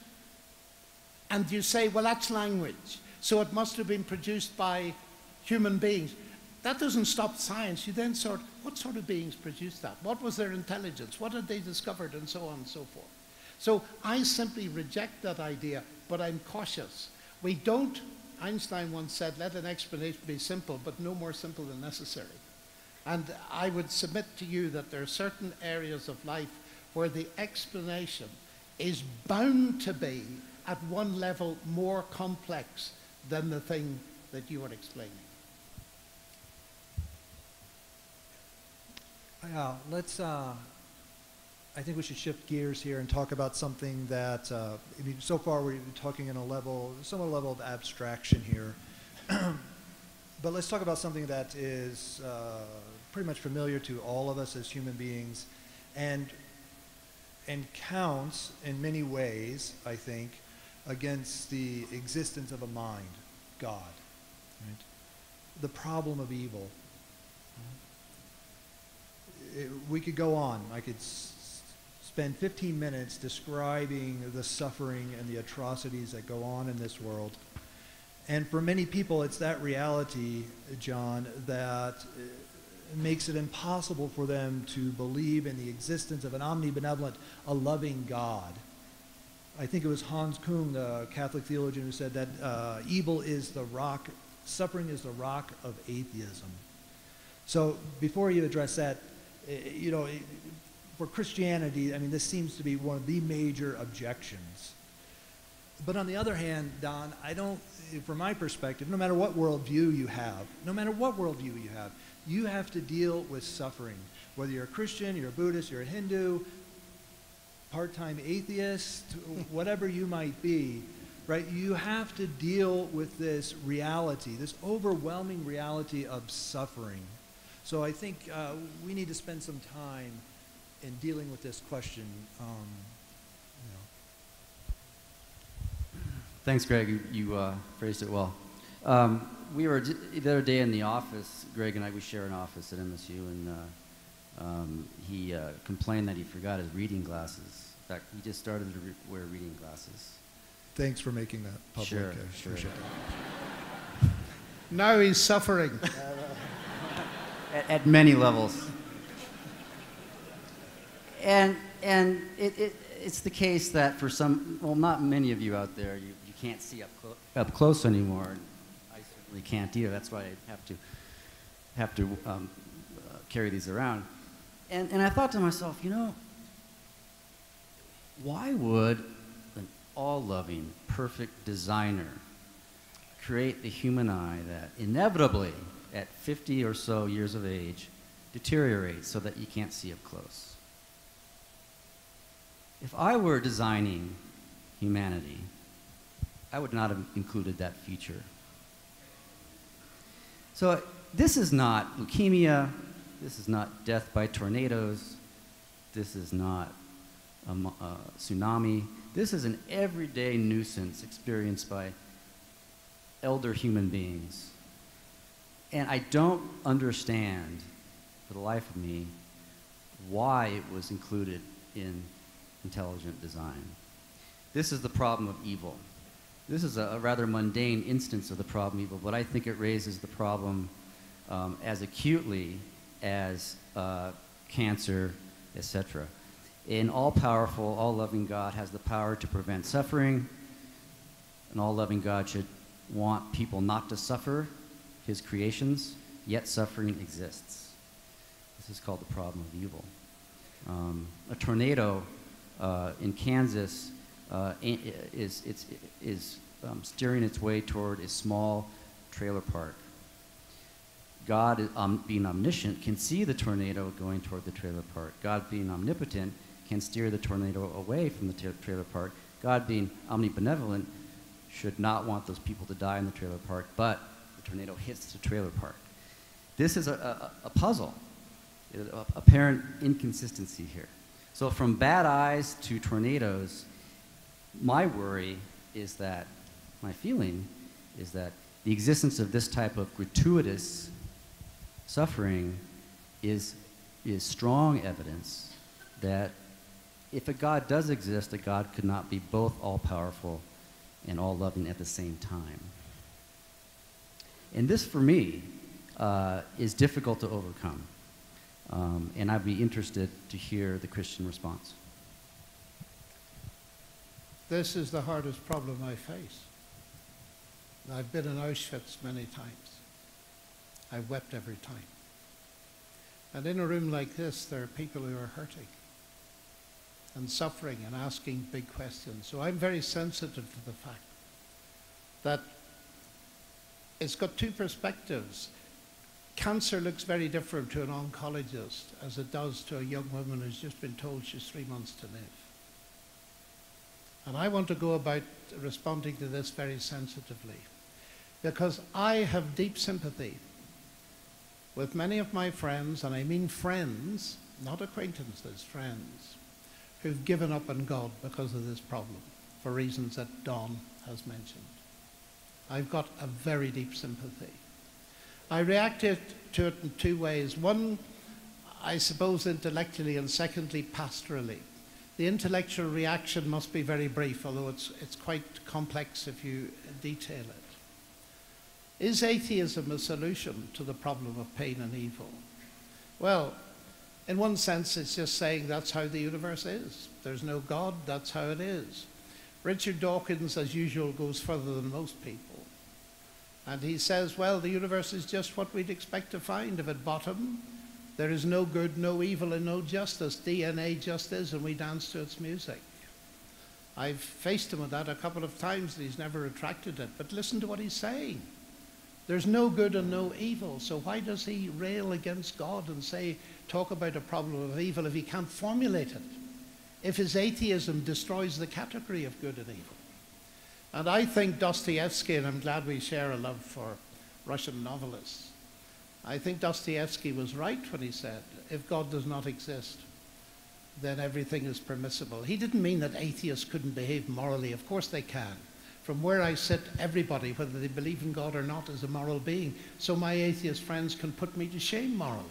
and you say, well, that's language. So it must have been produced by human beings. That doesn't stop science. You then sort, what sort of beings produced that? What was their intelligence? What had they discovered? And so on and so forth. So I simply reject that idea, but I'm cautious. We don't, Einstein once said, let an explanation be simple, but no more simple than necessary. And I would submit to you that there are certain areas of life where the explanation is bound to be, at one level, more complex than the thing that you are explaining. Uh, let's, uh, I think we should shift gears here and talk about something that, uh, I mean, so far we're talking in a level, somewhat level of abstraction here. But let's talk about something that is uh, pretty much familiar to all of us as human beings, and, and counts in many ways, I think, against the existence of a mind, God, right? The problem of evil, it, we could go on. I could s spend fifteen minutes describing the suffering and the atrocities that go on in this world. And for many people, it's that reality, John, that makes it impossible for them to believe in the existence of an omnibenevolent, a loving God. I think it was Hans Küng, the Catholic theologian, who said that uh, evil is the rock, suffering is the rock of atheism. So before you address that, you know, for Christianity, I mean, this seems to be one of the major objections. But on the other hand, Don, I don't, from my perspective, no matter what worldview you have, no matter what worldview you have, you have to deal with suffering. Whether you're a Christian, you're a Buddhist, you're a Hindu, part-time atheist, whatever you might be, right? You have to deal with this reality, this overwhelming reality of suffering. So I think uh, we need to spend some time in dealing with this question. Um, you know. Thanks, Greg. You, you uh, phrased it well. Um, we were the other day in the office. Greg and I, we share an office at M S U, and uh, um, he uh, complained that he forgot his reading glasses. In fact, he just started to re wear reading glasses. Thanks for making that public. Sure, uh, sure. sure. Now he's suffering. at, at many levels. And, and it, it, it's the case that for some, well, not many of you out there, you, you can't see up, clo up close anymore. I certainly can't either. That's why I have to, have to um, uh, carry these around. And, and I thought to myself, you know, why would an all-loving, perfect designer create the human eye that inevitably, at fifty or so years of age, deteriorates so that you can't see up close? If I were designing humanity, I would not have included that feature. So this is not leukemia. This is not death by tornadoes. This is not a, a tsunami. This is an everyday nuisance experienced by elder human beings. And I don't understand, for the life of me, why it was included in intelligent design. This is the problem of evil. This is a, a rather mundane instance of the problem of evil, but I think it raises the problem um, as acutely as uh, cancer, et cetera. An all-powerful, all-loving God has the power to prevent suffering. An all-loving God should want people not to suffer, his creations, yet suffering exists. This is called the problem of evil. Um, a tornado uh, in Kansas uh, is, it's, is um, steering its way toward a small trailer park. God, um, being omniscient, can see the tornado going toward the trailer park. God, being omnipotent, can steer the tornado away from the trailer park. God, being omnibenevolent, should not want those people to die in the trailer park, but the tornado hits the trailer park. This is a, a, a puzzle, a, apparent inconsistency here. So from bad eyes to tornadoes, my worry is that, my feeling is that the existence of this type of gratuitous suffering is, is strong evidence that if a God does exist, a God could not be both all-powerful and all-loving at the same time. And this, for me, uh, is difficult to overcome. Um, and I'd be interested to hear the Christian response. This is the hardest problem I face. And I've been in Auschwitz many times. I wept every time. And in a room like this, there are people who are hurting and suffering and asking big questions. So I'm very sensitive to the fact that it's got two perspectives. Cancer looks very different to an oncologist as it does to a young woman who's just been told she's three months to live. And I want to go about responding to this very sensitively, because I have deep sympathy with many of my friends, and I mean friends, not acquaintances, friends, who've given up on God because of this problem, for reasons that Don has mentioned. I've got a very deep sympathy. I reacted to it in two ways. One, I suppose intellectually, and secondly pastorally. The intellectual reaction must be very brief, although it's, it's quite complex if you detail it. Is atheism a solution to the problem of pain and evil? Well, in one sense, it's just saying that's how the universe is. There's no God, that's how it is. Richard Dawkins, as usual, goes further than most people. And he says, well, the universe is just what we'd expect to find. If at bottom, there is no good, no evil, and no justice. D N A just is, and we dance to its music. I've faced him with that a couple of times, and he's never retracted it. But listen to what he's saying. There's no good and no evil, so why does he rail against God and say, talk about a problem of evil if he can't formulate it? If his atheism destroys the category of good and evil. And I think Dostoevsky, and I'm glad we share a love for Russian novelists, I think Dostoevsky was right when he said, if God does not exist, then everything is permissible. He didn't mean that atheists couldn't behave morally. Of course they can. From where I sit, everybody, whether they believe in God or not, is a moral being. So my atheist friends can put me to shame morally.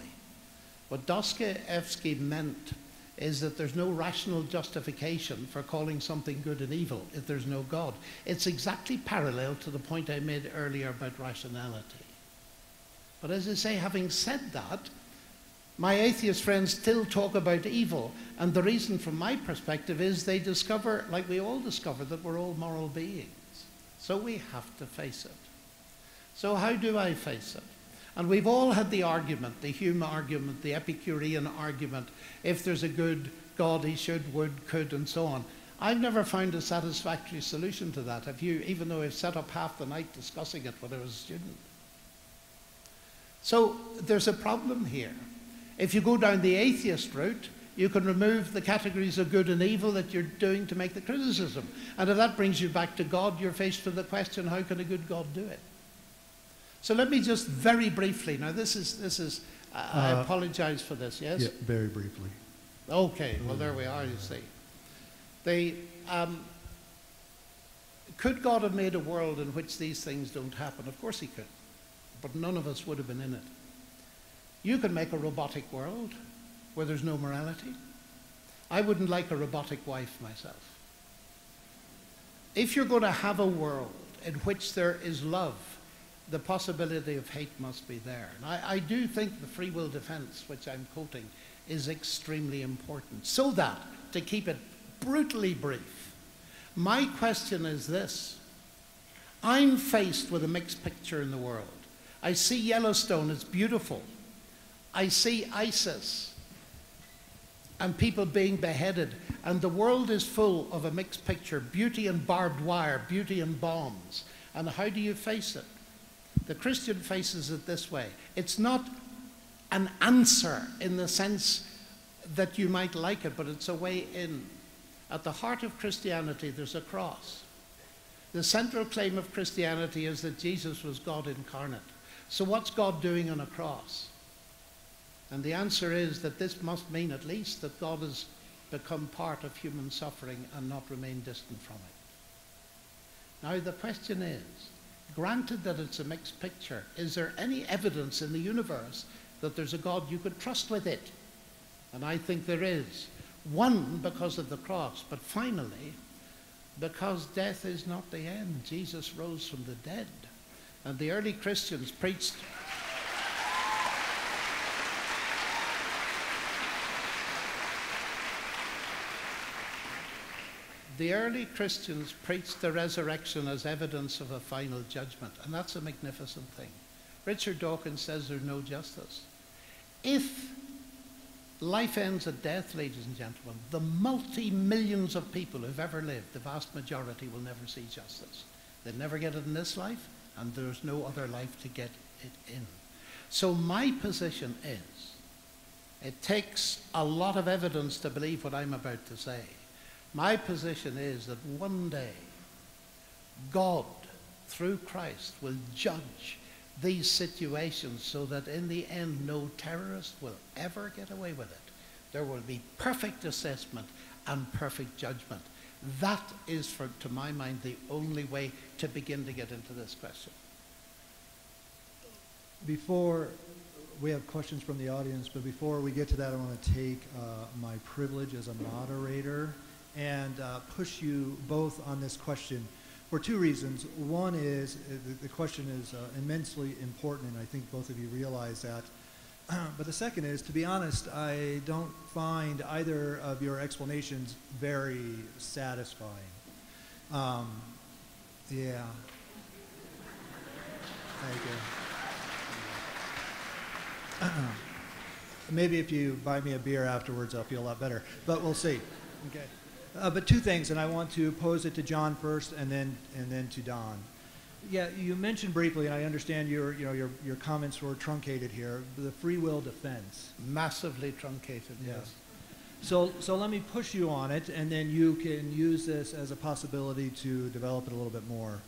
What Dostoevsky meant is that there's no rational justification for calling something good and evil if there's no God. It's exactly parallel to the point I made earlier about rationality. But as I say, having said that, my atheist friends still talk about evil, and the reason from my perspective is they discover, like we all discover, that we're all moral beings. So we have to face it. So how do I face it? And we've all had the argument, the Hume argument, the Epicurean argument, if there's a good God, he should, would, could, and so on. I've never found a satisfactory solution to that, if you, even though I've sat up half the night discussing it when I was a student. So there's a problem here. If you go down the atheist route, you can remove the categories of good and evil that you're doing to make the criticism. And if that brings you back to God, you're faced with the question, how can a good God do it? So let me just very briefly, now this is, this is uh, I apologize for this, yes? Yeah, very briefly. Okay, well there we are, you see. They, um, could God have made a world in which these things don't happen? Of course he could, but none of us would have been in it. You can make a robotic world where there's no morality. I wouldn't like a robotic wife myself. If you're going to have a world in which there is love, the possibility of hate must be there. And I, I do think the free will defense, which I'm quoting, is extremely important. So that, to keep it brutally brief, my question is this. I'm faced with a mixed picture in the world. I see Yellowstone, it's beautiful. I see ISIS and people being beheaded. And the world is full of a mixed picture, beauty and barbed wire, beauty and bombs. And how do you face it? The Christian faces it this way. It's not an answer in the sense that you might like it, but it's a way in. At the heart of Christianity, there's a cross. The central claim of Christianity is that Jesus was God incarnate. So what's God doing on a cross? And the answer is that this must mean at least that God has become part of human suffering and not remained distant from it. Now the question is, granted that it's a mixed picture, is there any evidence in the universe that there's a God you could trust with it? And I think there is. One, because of the cross, but finally, because death is not the end. Jesus rose from the dead. And the early Christians preached... The early Christians preached the resurrection as evidence of a final judgment, and that's a magnificent thing. Richard Dawkins says there's no justice. If life ends at death, ladies and gentlemen, the multi-millions of people who've ever lived, the vast majority will never see justice. They never get it in this life, and there's no other life to get it in. So my position is, it takes a lot of evidence to believe what I'm about to say. My position is that one day, God, through Christ, will judge these situations so that in the end, no terrorist will ever get away with it. There will be perfect assessment and perfect judgment. That is, for, to my mind, the only way to begin to get into this question. Before We have questions from the audience, but before we get to that, I want to take uh, my privilege as a moderator and uh, push you both on this question for two reasons. One is, uh, the, the question is uh, immensely important, and I think both of you realize that. But the second is, to be honest, I don't find either of your explanations very satisfying. Um, yeah. Thank you. Maybe if you buy me a beer afterwards, I'll feel a lot better, but we'll see. Okay. Uh, but two things, and I want to pose it to John first, and then and then to Don. Yeah, you mentioned briefly, and I understand your you know your your comments were truncated here. The free will defense, massively truncated. Yes. yes. So so let me push you on it, and then you can use this as a possibility to develop it a little bit more.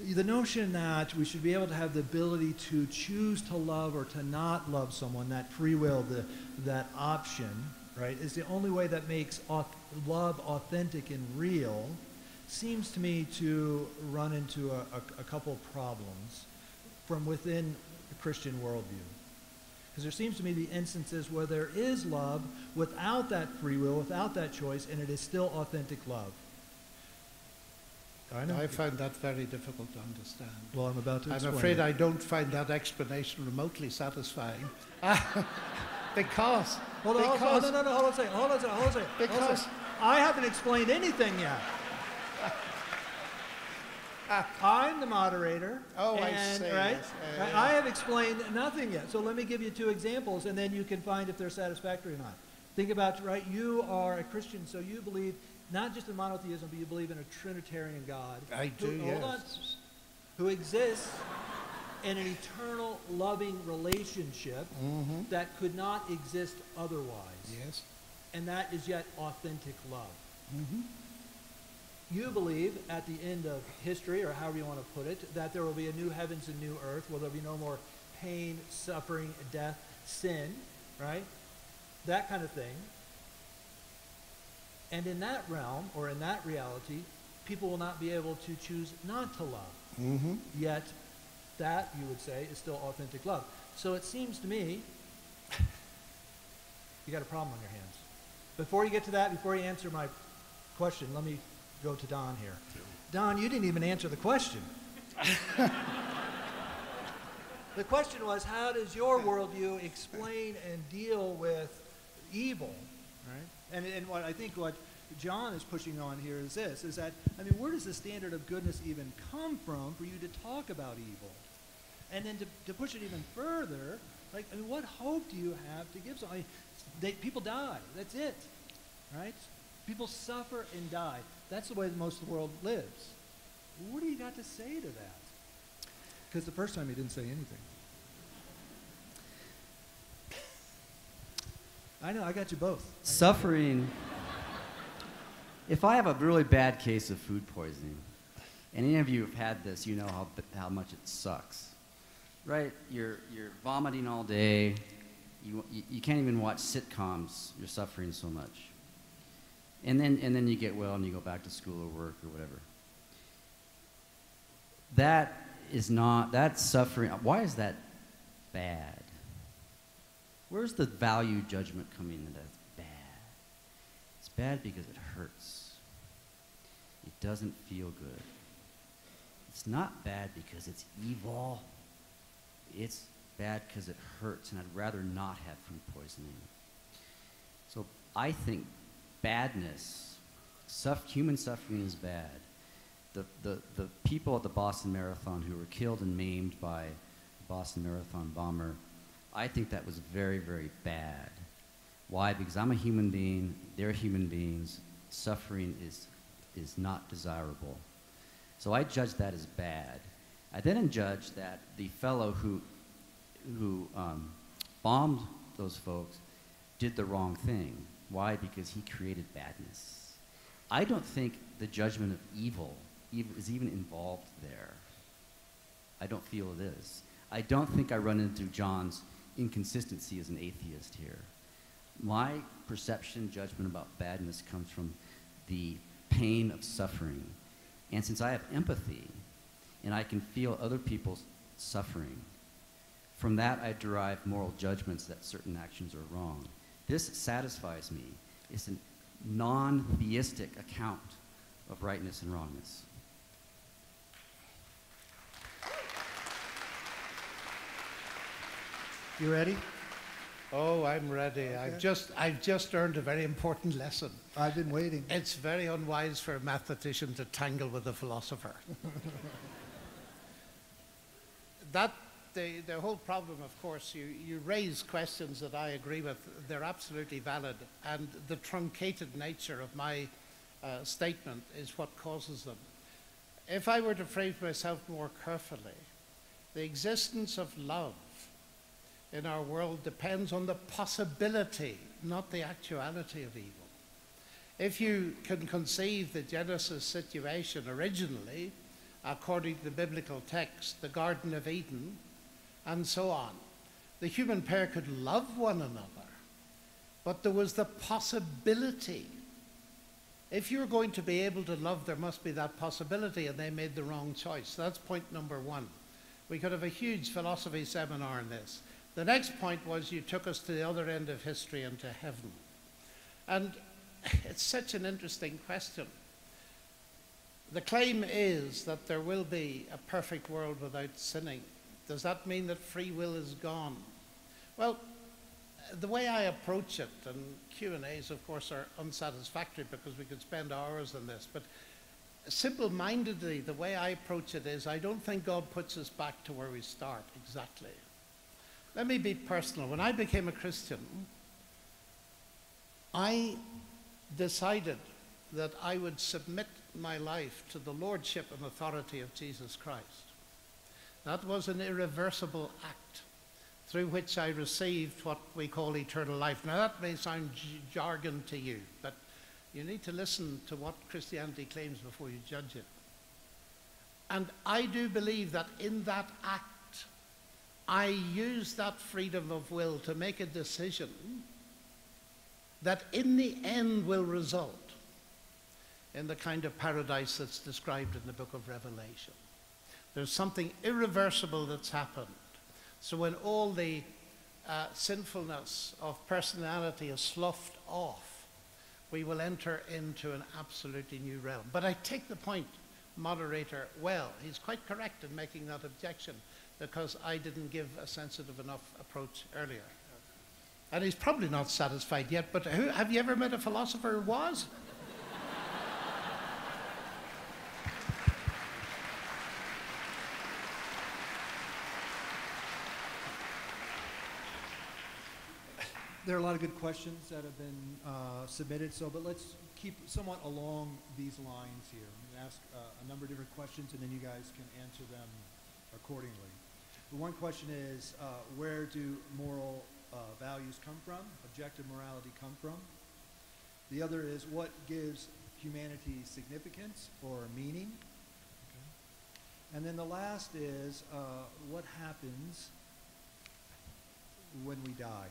The notion that we should be able to have the ability to choose to love or to not love someone, that free will, the, that option, right, is the only way that makes love authentic and real, seems to me to run into a, a, a couple problems from within the Christian worldview. Because there seems to me the instances where there is love without that free will, without that choice, and it is still authentic love. I, know. I find that very difficult to understand. Well, I'm about to I'm explain afraid it. I don't find that explanation remotely satisfying. because... Hold on, because, hold on, no, no, no, hold on a second, hold on a second, hold on a second. Because... Hold on a second. I haven't explained anything yet. I'm the moderator. Oh, and, I see. Right? Yes. Uh, right? Yeah. I have explained nothing yet. So let me give you two examples, and then you can find if they're satisfactory or not. Think about, right, you are a Christian, so you believe not just in monotheism, but you believe in a Trinitarian God. I do, who, yes. Hold on, who exists in an eternal, loving relationship mm-hmm. that could not exist otherwise. Yes. And that is yet authentic love. Mm-hmm. You believe at the end of history, or however you want to put it, that there will be a new heavens and new earth, where there will be no more pain, suffering, death, sin, right? That kind of thing. And in that realm, or in that reality, people will not be able to choose not to love. Mm-hmm. Yet, that, you would say, is still authentic love. So it seems to me, you got a problem on your hands. Before you get to that, before you answer my question, let me go to Don here. Don, you didn't even answer the question. The question was, how does your worldview explain and deal with evil, right? And, and what I think what John is pushing on here is this, is that, I mean, where does the standard of goodness even come from for you to talk about evil? And then to, to push it even further, like, I mean, what hope do you have to give someone? I mean, they, people die, that's it, right? People suffer and die. That's the way that most of the world lives. What do you got to say to that? Because the first time he didn't say anything. I know, I got you both. Suffering. If I have a really bad case of food poisoning, and any of you have had this, you know how, how much it sucks. Right? You're, you're vomiting all day. You, you, you can't even watch sitcoms. You're suffering so much. And then, and then you get well and you go back to school or work or whatever. That is not, that's suffering. Why is that bad? Where's the value judgment coming in that's bad? It's bad because it hurts. It doesn't feel good. It's not bad because it's evil. It's bad because it hurts, and I'd rather not have food poisoning. So I think badness, suff- human suffering is bad. The, the, the people at the Boston Marathon who were killed and maimed by the Boston Marathon bomber, I think that was very, very bad. Why? Because I'm a human being, they're human beings, suffering is, is not desirable. So I judge that as bad. I didn't judge that the fellow who, who um, bombed those folks did the wrong thing. Why? Because he created badness. I don't think the judgment of evil is even involved there. I don't feel it is. I don't think I run into John's inconsistency as an atheist here. My perception, judgment about badness comes from the pain of suffering. And since I have empathy and I can feel other people's suffering, From that I derive moral judgments that certain actions are wrong. This satisfies me. It's a non-theistic account of rightness and wrongness. You ready? Oh, I'm ready. Okay. I've just, I've just learned a very important lesson. I've been waiting. It's very unwise for a mathematician to tangle with a philosopher. That, the, the whole problem, of course, you, you raise questions that I agree with. They're absolutely valid. And the truncated nature of my uh, statement is what causes them. If I were to phrase myself more carefully, the existence of love in our world depends on the possibility, not the actuality of evil. If you can conceive the Genesis situation originally, according to the biblical text, the Garden of Eden, and so on, the human pair could love one another, but there was the possibility. If you're going to be able to love, there must be that possibility, and they made the wrong choice. That's point number one. We could have a huge philosophy seminar on this. The next point was you took us to the other end of history and to heaven. And it's such an interesting question. The claim is that there will be a perfect world without sinning. Does that mean that free will is gone? Well, the way I approach it, and Q and A's of course are unsatisfactory because we could spend hours on this, but simple-mindedly the way I approach it is I don't think God puts us back to where we start exactly. Let me be personal. When I became a Christian, I decided that I would submit my life to the lordship and authority of Jesus Christ. That was an irreversible act through which I received what we call eternal life. Now that may sound jargon to you, but you need to listen to what Christianity claims before you judge it. And I do believe that in that act, I use that freedom of will to make a decision that in the end will result in the kind of paradise that's described in the book of Revelation. There's something irreversible that's happened. So when all the uh, sinfulness of personality is sloughed off, we will enter into an absolutely new realm. But I take the point, moderator, well, he's quite correct in making that objection, because I didn't give a sensitive enough approach earlier. And he's probably not satisfied yet, but who, have you ever met a philosopher who was? There are a lot of good questions that have been uh, submitted, so, but let's keep somewhat along these lines here. I'm gonna ask uh, a number of different questions, and then you guys can answer them accordingly. The one question is, uh, where do moral uh, values come from? Objective morality come from? The other is, what gives humanity significance or meaning? Okay. And then the last is, uh, what happens when we die?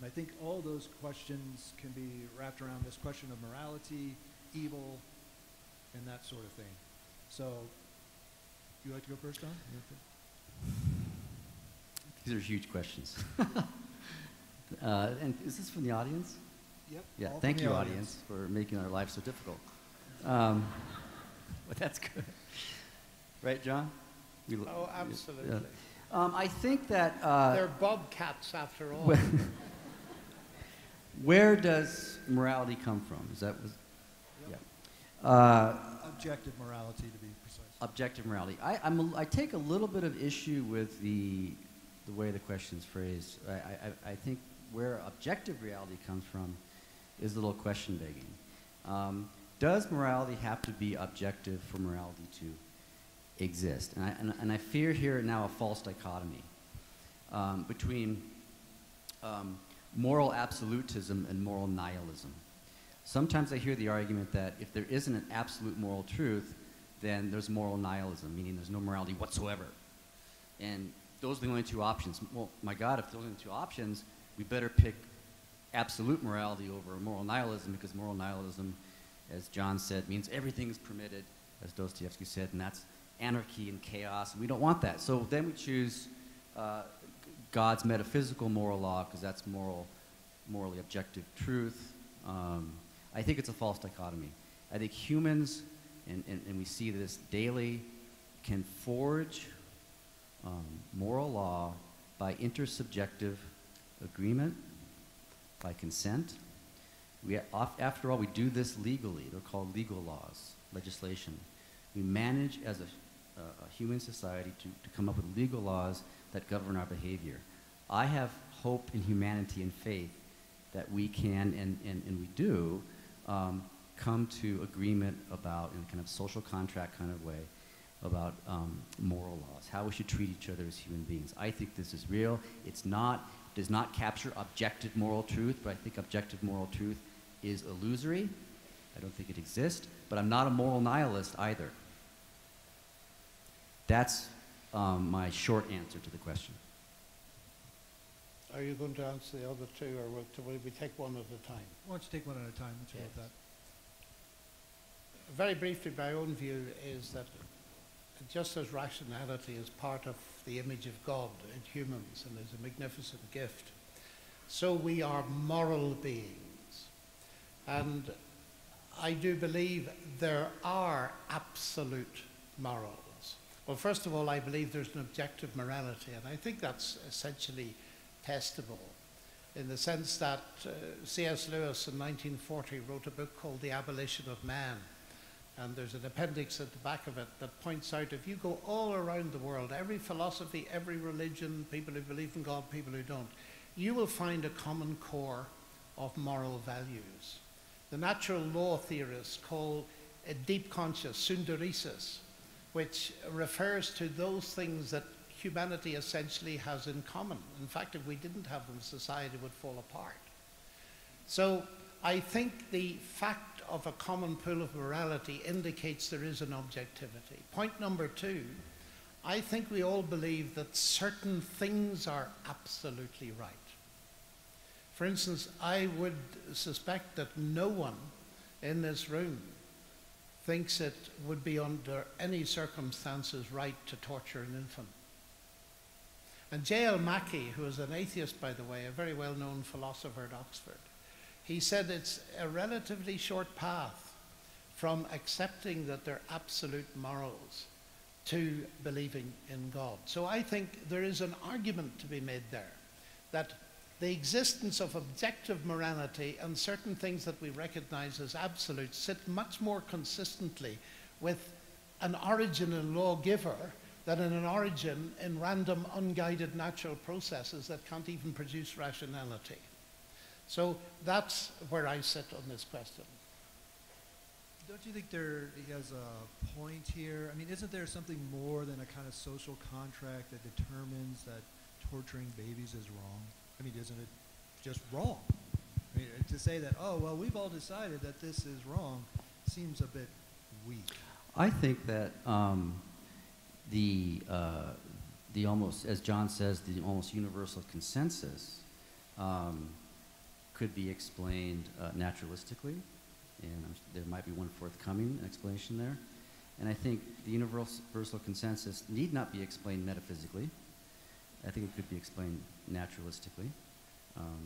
And I think all those questions can be wrapped around this question of morality, evil, and that sort of thing. So, you like to go first, John? These are huge questions. uh, and is this from the audience? Yep. Yeah, thank you, audience, audience, for making our life so difficult. Um, but that's good. Right, John? You, oh, absolutely. Yeah. Um, I think that... Uh, They're bobcats, after all. Where, where does morality come from? Is that... Was, yep. Yeah. Uh, Objective morality, to be precise. Objective morality. I, I'm, I take a little bit of issue with the the way the question's phrased. I, I, I think where objective reality comes from is a little question begging. Um, does morality have to be objective for morality to exist? And I, and, and I fear here now a false dichotomy um, between um, moral absolutism and moral nihilism. Sometimes I hear the argument that if there isn't an absolute moral truth, then there's moral nihilism, meaning there's no morality whatsoever. And those are the only two options. Well, my God, if those are the two options, we better pick absolute morality over moral nihilism, because moral nihilism, as John said, means everything is permitted, as Dostoevsky said, and that's anarchy and chaos, and we don't want that. So then we choose uh, God's metaphysical moral law, because that's moral, morally objective truth. Um, I think it's a false dichotomy. I think humans, and, and, and we see this daily, can forge um, moral law by intersubjective agreement, by consent. We, after all, we do this legally. They're called legal laws, legislation. We manage as a, a, a human society to, to come up with legal laws that govern our behavior. I have hope in humanity and faith that we can, and, and, and we do, um, come to agreement about, in a kind of social contract kind of way, about um, moral laws, how we should treat each other as human beings. I think this is real. It's not, does not capture objective moral truth, but I think objective moral truth is illusory. I don't think it exists, but I'm not a moral nihilist either. That's um, my short answer to the question. Are you going to answer the other two, or will, will we take one at a time? Why don't you take one at a time? Yes. That? Very briefly, my own view is that just as rationality is part of the image of God in humans and is a magnificent gift, so we are moral beings. And I do believe there are absolute morals. Well, first of all, I believe there's an objective morality, and I think that's essentially testable in the sense that uh, C S Lewis in nineteen forty wrote a book called The Abolition of Man. And there's an appendix at the back of it that points out if you go all around the world, every philosophy, every religion, people who believe in God, people who don't, you will find a common core of moral values. The natural law theorists call a deep conscience, sundaresis, which refers to those things that humanity essentially has in common. In fact, if we didn't have them, society would fall apart. So I think the fact of a common pool of morality indicates there is an objectivity. Point number two, I think we all believe that certain things are absolutely right. For instance, I would suspect that no one in this room thinks it would be under any circumstances right to torture an infant. And J L Mackie, who is an atheist, by the way, a very well-known philosopher at Oxford, he said it's a relatively short path from accepting that they're absolute morals to believing in God. So I think there is an argument to be made there that the existence of objective morality and certain things that we recognize as absolute sit much more consistently with an origin in lawgiver than in an origin in random, unguided natural processes that can't even produce rationality. So that's where I sit on this question. Don't you think there is a point here? I mean, isn't there something more than a kind of social contract that determines that torturing babies is wrong? I mean, isn't it just wrong? I mean, to say that, oh, well, we've all decided that this is wrong seems a bit weak. I think that um, the, uh, the almost, as John says, the almost universal consensus um, could be explained uh, naturalistically, and I'm, there might be one forthcoming explanation there. And I think the universal consensus need not be explained metaphysically. I think it could be explained naturalistically. Um,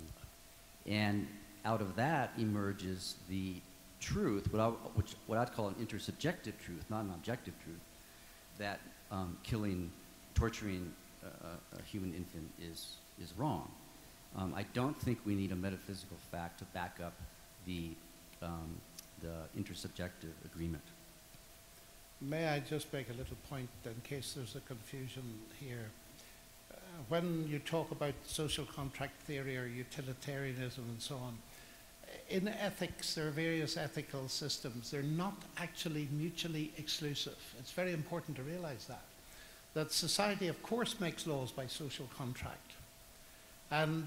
and out of that emerges the truth, what, I, which, what I'd call an intersubjective truth, not an objective truth, that um, killing, torturing uh, a human infant is, is wrong. Um, I don't think we need a metaphysical fact to back up the, um, the intersubjective agreement. May I just make a little point in case there's a confusion here? Uh, when you talk about social contract theory or utilitarianism and so on, in ethics, there are various ethical systems. They're not actually mutually exclusive. It's very important to realize that. That society, of course, makes laws by social contract. And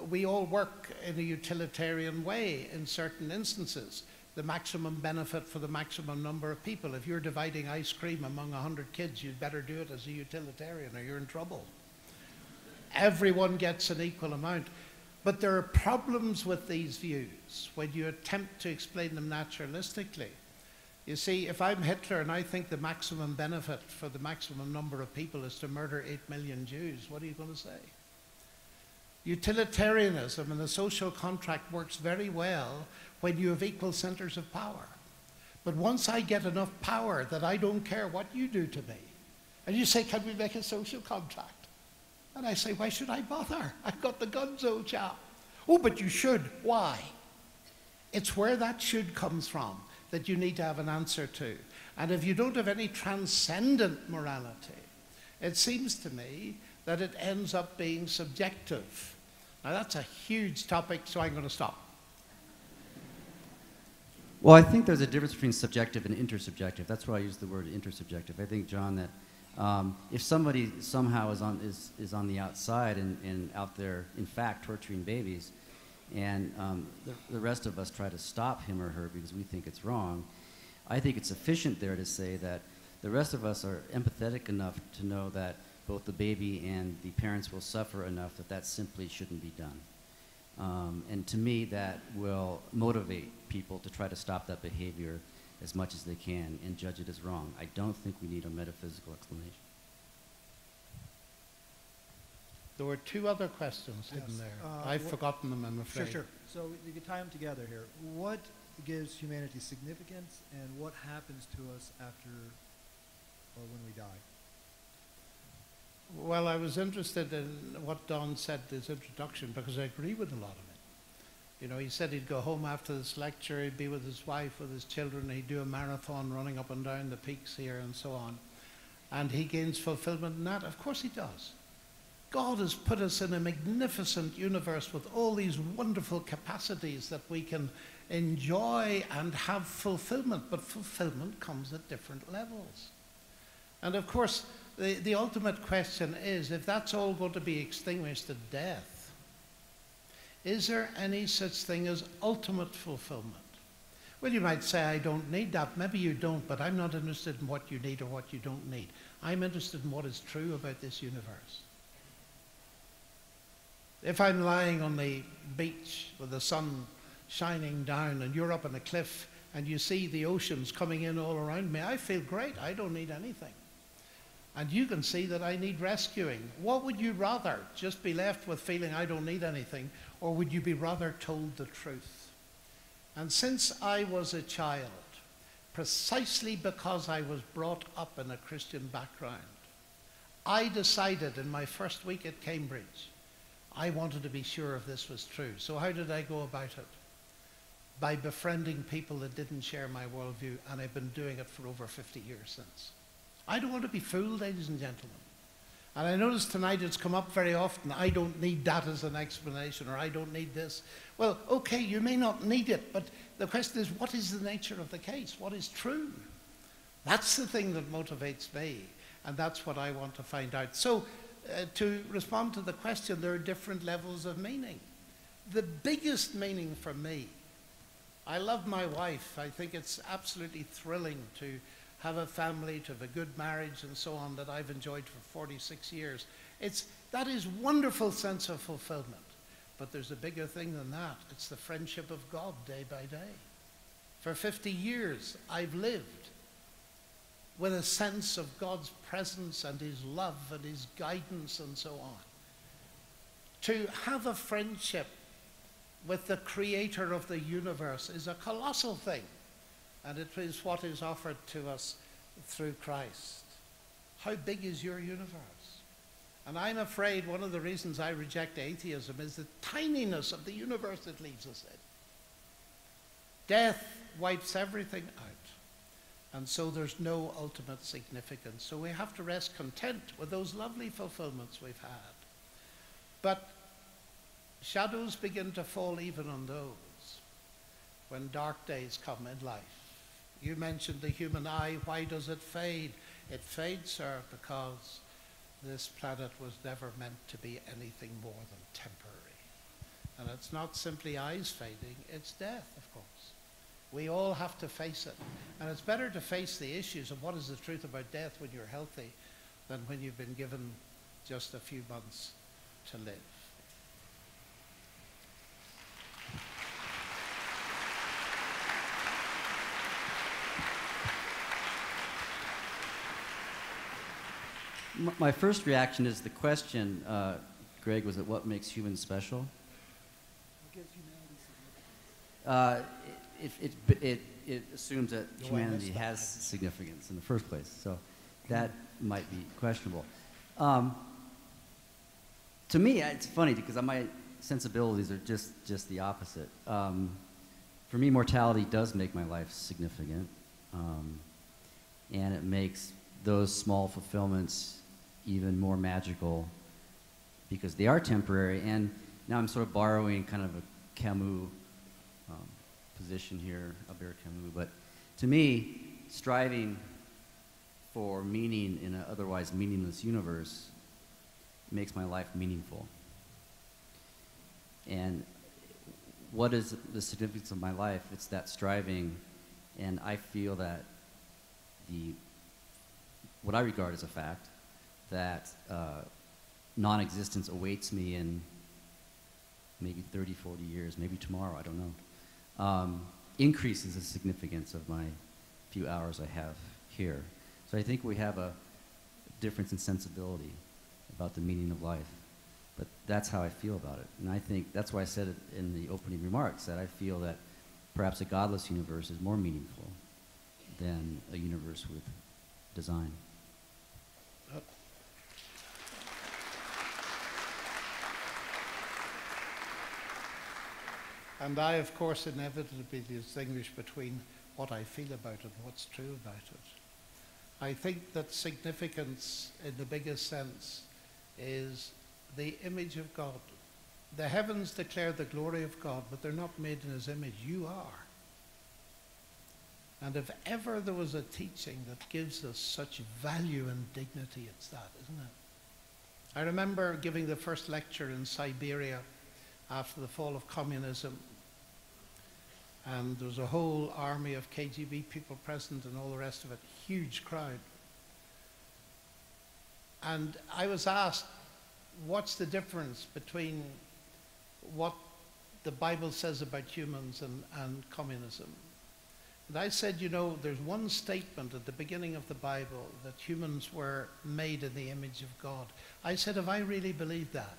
uh, we all work in a utilitarian way in certain instances. The maximum benefit for the maximum number of people. If you're dividing ice cream among a hundred kids, you'd better do it as a utilitarian or you're in trouble. Everyone gets an equal amount. But there are problems with these views when you attempt to explain them naturalistically. You see, if I'm Hitler and I think the maximum benefit for the maximum number of people is to murder eight million Jews, what are you going to say? Utilitarianism and the social contract works very well when you have equal centers of power. But once I get enough power that I don't care what you do to me, and you say, can we make a social contract? And I say, why should I bother? I've got the guns, old chap. Oh, but you should. Why? It's where that should comes from that you need to have an answer to. And if you don't have any transcendent morality, it seems to me that it ends up being subjective. Now that's a huge topic, so I'm going to stop. Well, I think there's a difference between subjective and intersubjective. That's why I use the word intersubjective. I think, John, that um, if somebody somehow is on, is, is on the outside and, and out there, in fact, torturing babies, and um, the, the rest of us try to stop him or her because we think it's wrong, I think it's sufficient there to say that the rest of us are empathetic enough to know that both the baby and the parents will suffer enough that that simply shouldn't be done. Um, and to me, that will motivate people to try to stop that behavior as much as they can and judge it as wrong. I don't think we need a metaphysical explanation. There were two other questions yes. in there. Uh, I've forgotten them, I'm afraid. Sure, sure. So you can tie them together here. What gives humanity significance and what happens to us after or when we die? Well, I was interested in what Don said in his introduction because I agree with a lot of it. You know, he said he'd go home after this lecture, he'd be with his wife, with his children, he'd do a marathon running up and down the peaks here and so on. And he gains fulfillment in that. Of course he does. God has put us in a magnificent universe with all these wonderful capacities that we can enjoy and have fulfillment, but fulfillment comes at different levels. And of course, the, the ultimate question is, if that's all going to be extinguished at death, is there any such thing as ultimate fulfillment? Well, you might say, I don't need that. Maybe you don't, but I'm not interested in what you need or what you don't need. I'm interested in what is true about this universe. If I'm lying on the beach with the sun shining down and you're up on a cliff and you see the oceans coming in all around me, I feel great, I don't need anything. And you can see that I need rescuing. What would you rather? Just be left with feeling I don't need anything, or would you be rather told the truth? And since I was a child, precisely because I was brought up in a Christian background, I decided in my first week at Cambridge I wanted to be sure if this was true. So how did I go about it? By befriending people that didn't share my worldview, and I've been doing it for over fifty years since. I don't want to be fooled, ladies and gentlemen. And I notice tonight it's come up very often, I don't need that as an explanation, or I don't need this. Well, okay, you may not need it, but the question is, what is the nature of the case? What is true? That's the thing that motivates me, and that's what I want to find out. So, Uh, to respond to the question, there are different levels of meaning. The biggest meaning for me, I love my wife. I think it's absolutely thrilling to have a family, to have a good marriage and so on that I've enjoyed for forty-six years. It's, that is wonderful sense of fulfillment. But there's a bigger thing than that. It's the friendship of God day by day. For fifty years, I've lived with a sense of God's presence and his love and his guidance and so on. To have a friendship with the creator of the universe is a colossal thing, and it is what is offered to us through Christ. How big is your universe? And I'm afraid one of the reasons I reject atheism is the tininess of the universe it leaves us in. Death wipes everything out. And so there's no ultimate significance. So we have to rest content with those lovely fulfillments we've had. But shadows begin to fall even on those when dark days come in life. You mentioned the human eye. Why does it fade? It fades, sir, because this planet was never meant to be anything more than temporary. And it's not simply eyes fading, it's death, of course. We all have to face it. And it's better to face the issues of what is the truth about death when you're healthy than when you've been given just a few months to live. My first reaction is the question, uh, Greg, was it what makes humans special? What gives humanity significance? Uh, it, it, it, it assumes that no, humanity has significance in the first place, so that might be questionable. Um, to me, it's funny because my sensibilities are just, just the opposite. Um, for me, mortality does make my life significant, um, and it makes those small fulfillments even more magical because they are temporary. And now I'm sort of borrowing kind of a Camus um, position here, Albert Camus, but to me, striving for meaning in an otherwise meaningless universe makes my life meaningful. And what is the significance of my life? It's that striving, and I feel that the what I regard as a fact, that uh, non-existence awaits me in maybe thirty, forty years, maybe tomorrow, I don't know, um, increases the significance of my few hours I have here. So I think we have a difference in sensibility about the meaning of life, but that's how I feel about it. And I think that's why I said it in the opening remarks, that I feel that perhaps a godless universe is more meaningful than a universe with design. Up. And I, of course, inevitably distinguish between what I feel about it and what's true about it. I think that significance, in the biggest sense, is the image of God. The heavens declare the glory of God, but they're not made in His image. You are. And if ever there was a teaching that gives us such value and dignity, it's that, isn't it? I remember giving the first lecture in Siberia after the fall of communism, and there was a whole army of K G B people present and all the rest of it, huge crowd. And I was asked, what's the difference between what the Bible says about humans and, and communism? And I said, you know, there's one statement at the beginning of the Bible that humans were made in the image of God. I said, if I really believed that,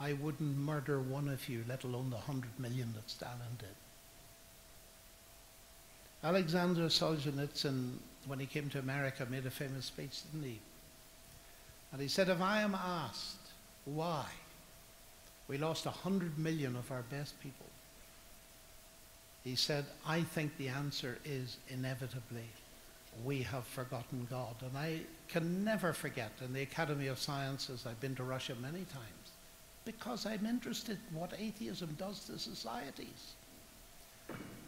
I wouldn't murder one of you, let alone the hundred million that Stalin did. Alexander Solzhenitsyn, when he came to America, made a famous speech, didn't he? And he said, if I am asked why we lost a hundred million of our best people, he said, I think the answer is inevitably we have forgotten God. And I can never forget, in the Academy of Sciences, I've been to Russia many times, because I'm interested in what atheism does to societies.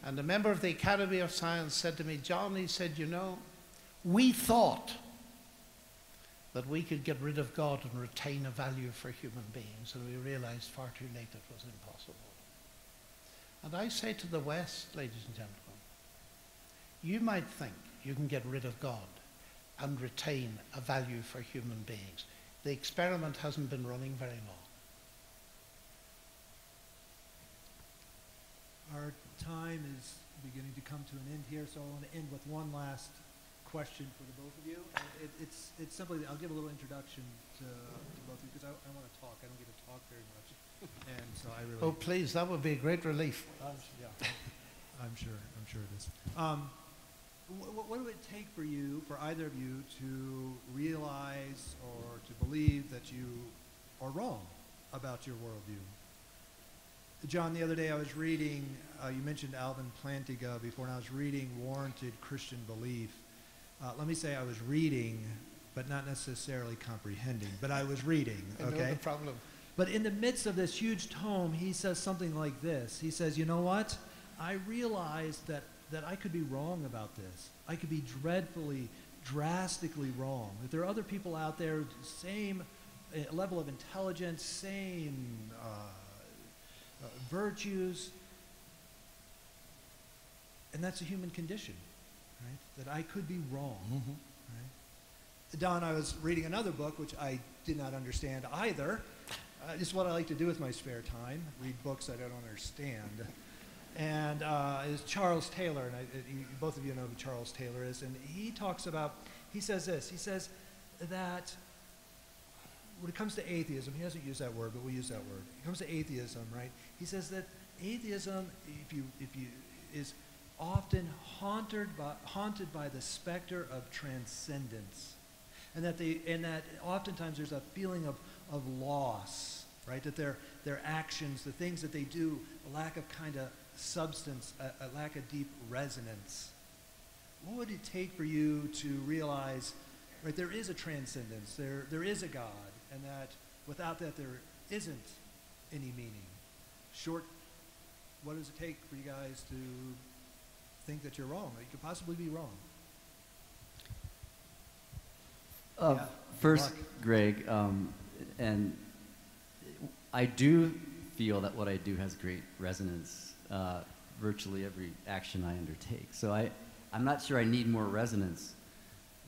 And a member of the Academy of Science said to me, John, he said, you know, we thought that we could get rid of God and retain a value for human beings, and we realized far too late it was impossible. And I say to the West, ladies and gentlemen, you might think you can get rid of God and retain a value for human beings. The experiment hasn't been running very long. Our time is beginning to come to an end here, so I want to end with one last question for the both of you. It, it's, it's simply, I'll give a little introduction to, to both of you, because I, I want to talk. I don't get to talk very much. And so I really oh, please, that would be a great relief. Um, yeah, I'm sure, I'm sure it is. Um, wh what would it take for you, for either of you, to realize or to believe that you are wrong about your worldview? John, the other day I was reading, uh, you mentioned Alvin Plantinga before, and I was reading Warranted Christian Belief. Uh, let me say I was reading, but not necessarily comprehending, but I was reading, okay? I know the problem. But in the midst of this huge tome, he says something like this. He says, you know what? I realized that, that I could be wrong about this. I could be dreadfully, drastically wrong. That there are other people out there, same uh, level of intelligence, same uh, uh, virtues. And that's a human condition, right? That I could be wrong. Mm-hmm. Right? Don, I was reading another book, which I did not understand either. Uh, it's what I like to do with my spare time, read books I don't understand. And uh, it's Charles Taylor, and I, it, you, both of you know who Charles Taylor is, and he talks about, he says this, he says, that when it comes to atheism, he doesn't use that word, but we use that word. When it comes to atheism, right? He says that atheism, if you, if you, is often haunted by, haunted by the specter of transcendence, and that they, and that oftentimes there's a feeling of of loss, right? That their their actions, the things that they do, a lack of kind of substance, a, a lack of deep resonance. What would it take for you to realize, right, there is a transcendence, there there is a God, and that without that there isn't any meaning? Short, what does it take for you guys to think that you're wrong, that you could possibly be wrong? Uh, yeah. First, Greg, um, and I do feel that what I do has great resonance, uh, virtually every action I undertake. So I, I'm not sure I need more resonance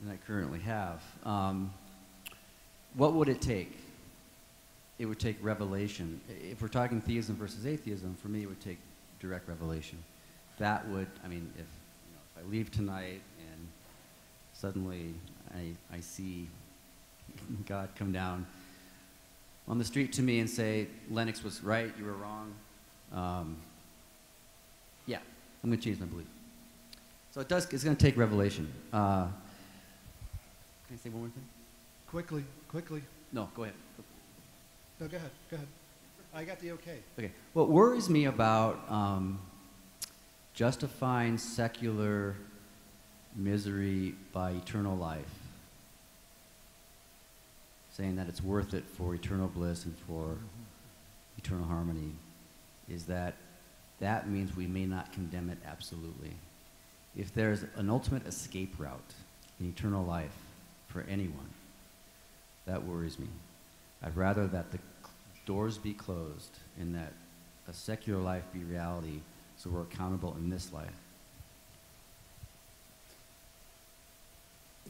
than I currently have. Um, what would it take? It would take revelation. If we're talking theism versus atheism, for me it would take direct revelation. That would, I mean, if, you know, if I leave tonight and suddenly I, I see God come down on the street to me and say, Lennox was right, you were wrong, um, yeah, I'm going to change my belief. So it does, it's going to take revelation. Uh, can I say one more thing? Quickly, quickly. No, go ahead. No, go ahead, go ahead. I got the okay. Okay. What worries me about um, justifying secular misery by eternal life, saying that it's worth it for eternal bliss and for mm-hmm. eternal harmony, is that that means we may not condemn it absolutely. If there's an ultimate escape route in eternal life for anyone, that worries me. I'd rather that the doors be closed and that a secular life be reality, so we're accountable in this life.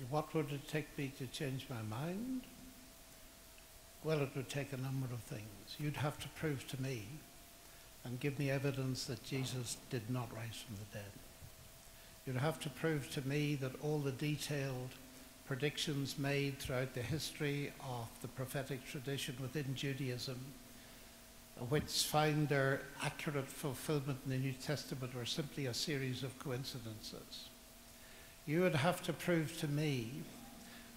What would it take me to change my mind? Well, it would take a number of things. You'd have to prove to me and give me evidence that Jesus did not rise from the dead. You'd have to prove to me that all the detailed predictions made throughout the history of the prophetic tradition within Judaism, which find their accurate fulfillment in the New Testament, were simply a series of coincidences. You would have to prove to me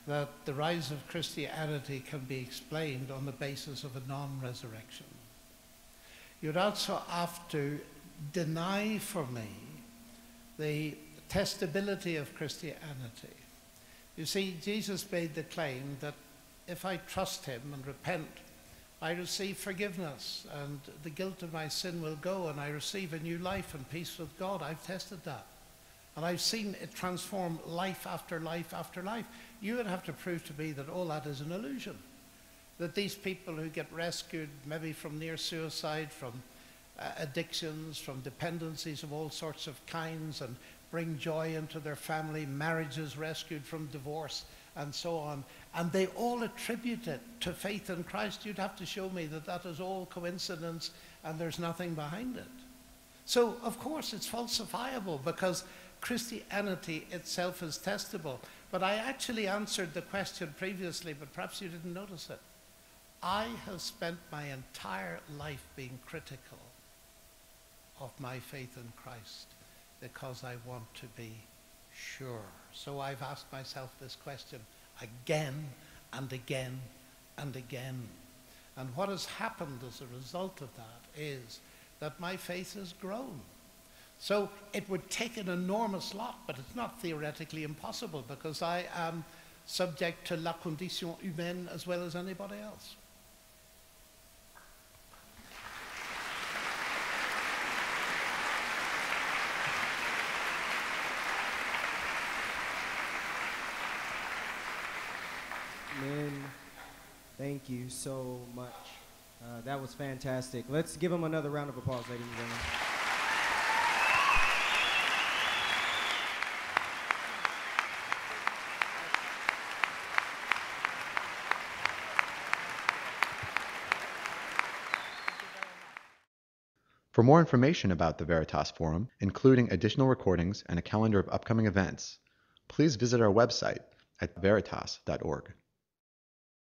that the rise of Christianity can be explained on the basis of a non-resurrection. You'd also have to deny for me the testability of Christianity. You see, Jesus made the claim that if I trust him and repent, I receive forgiveness and the guilt of my sin will go and I receive a new life and peace with God. I've tested that. And I've seen it transform life after life after life. You would have to prove to me that all that is an illusion. That these people who get rescued maybe from near suicide, from uh, addictions, from dependencies of all sorts of kinds, and bring joy into their family, marriages rescued from divorce, and so on. And they all attribute it to faith in Christ. You'd have to show me that that is all coincidence and there's nothing behind it. So, of course, it's falsifiable because Christianity itself is testable. But I actually answered the question previously, but perhaps you didn't notice it. I have spent my entire life being critical of my faith in Christ because I want to be sure. So I've asked myself this question again and again and again. And what has happened as a result of that is that my faith has grown. So it would take an enormous lot, but it's not theoretically impossible because I am subject to la condition humaine as well as anybody else. Men, thank you so much. Uh, that was fantastic. Let's give them another round of applause, ladies and gentlemen. For more information about the Veritas Forum, including additional recordings and a calendar of upcoming events, please visit our website at veritas dot org.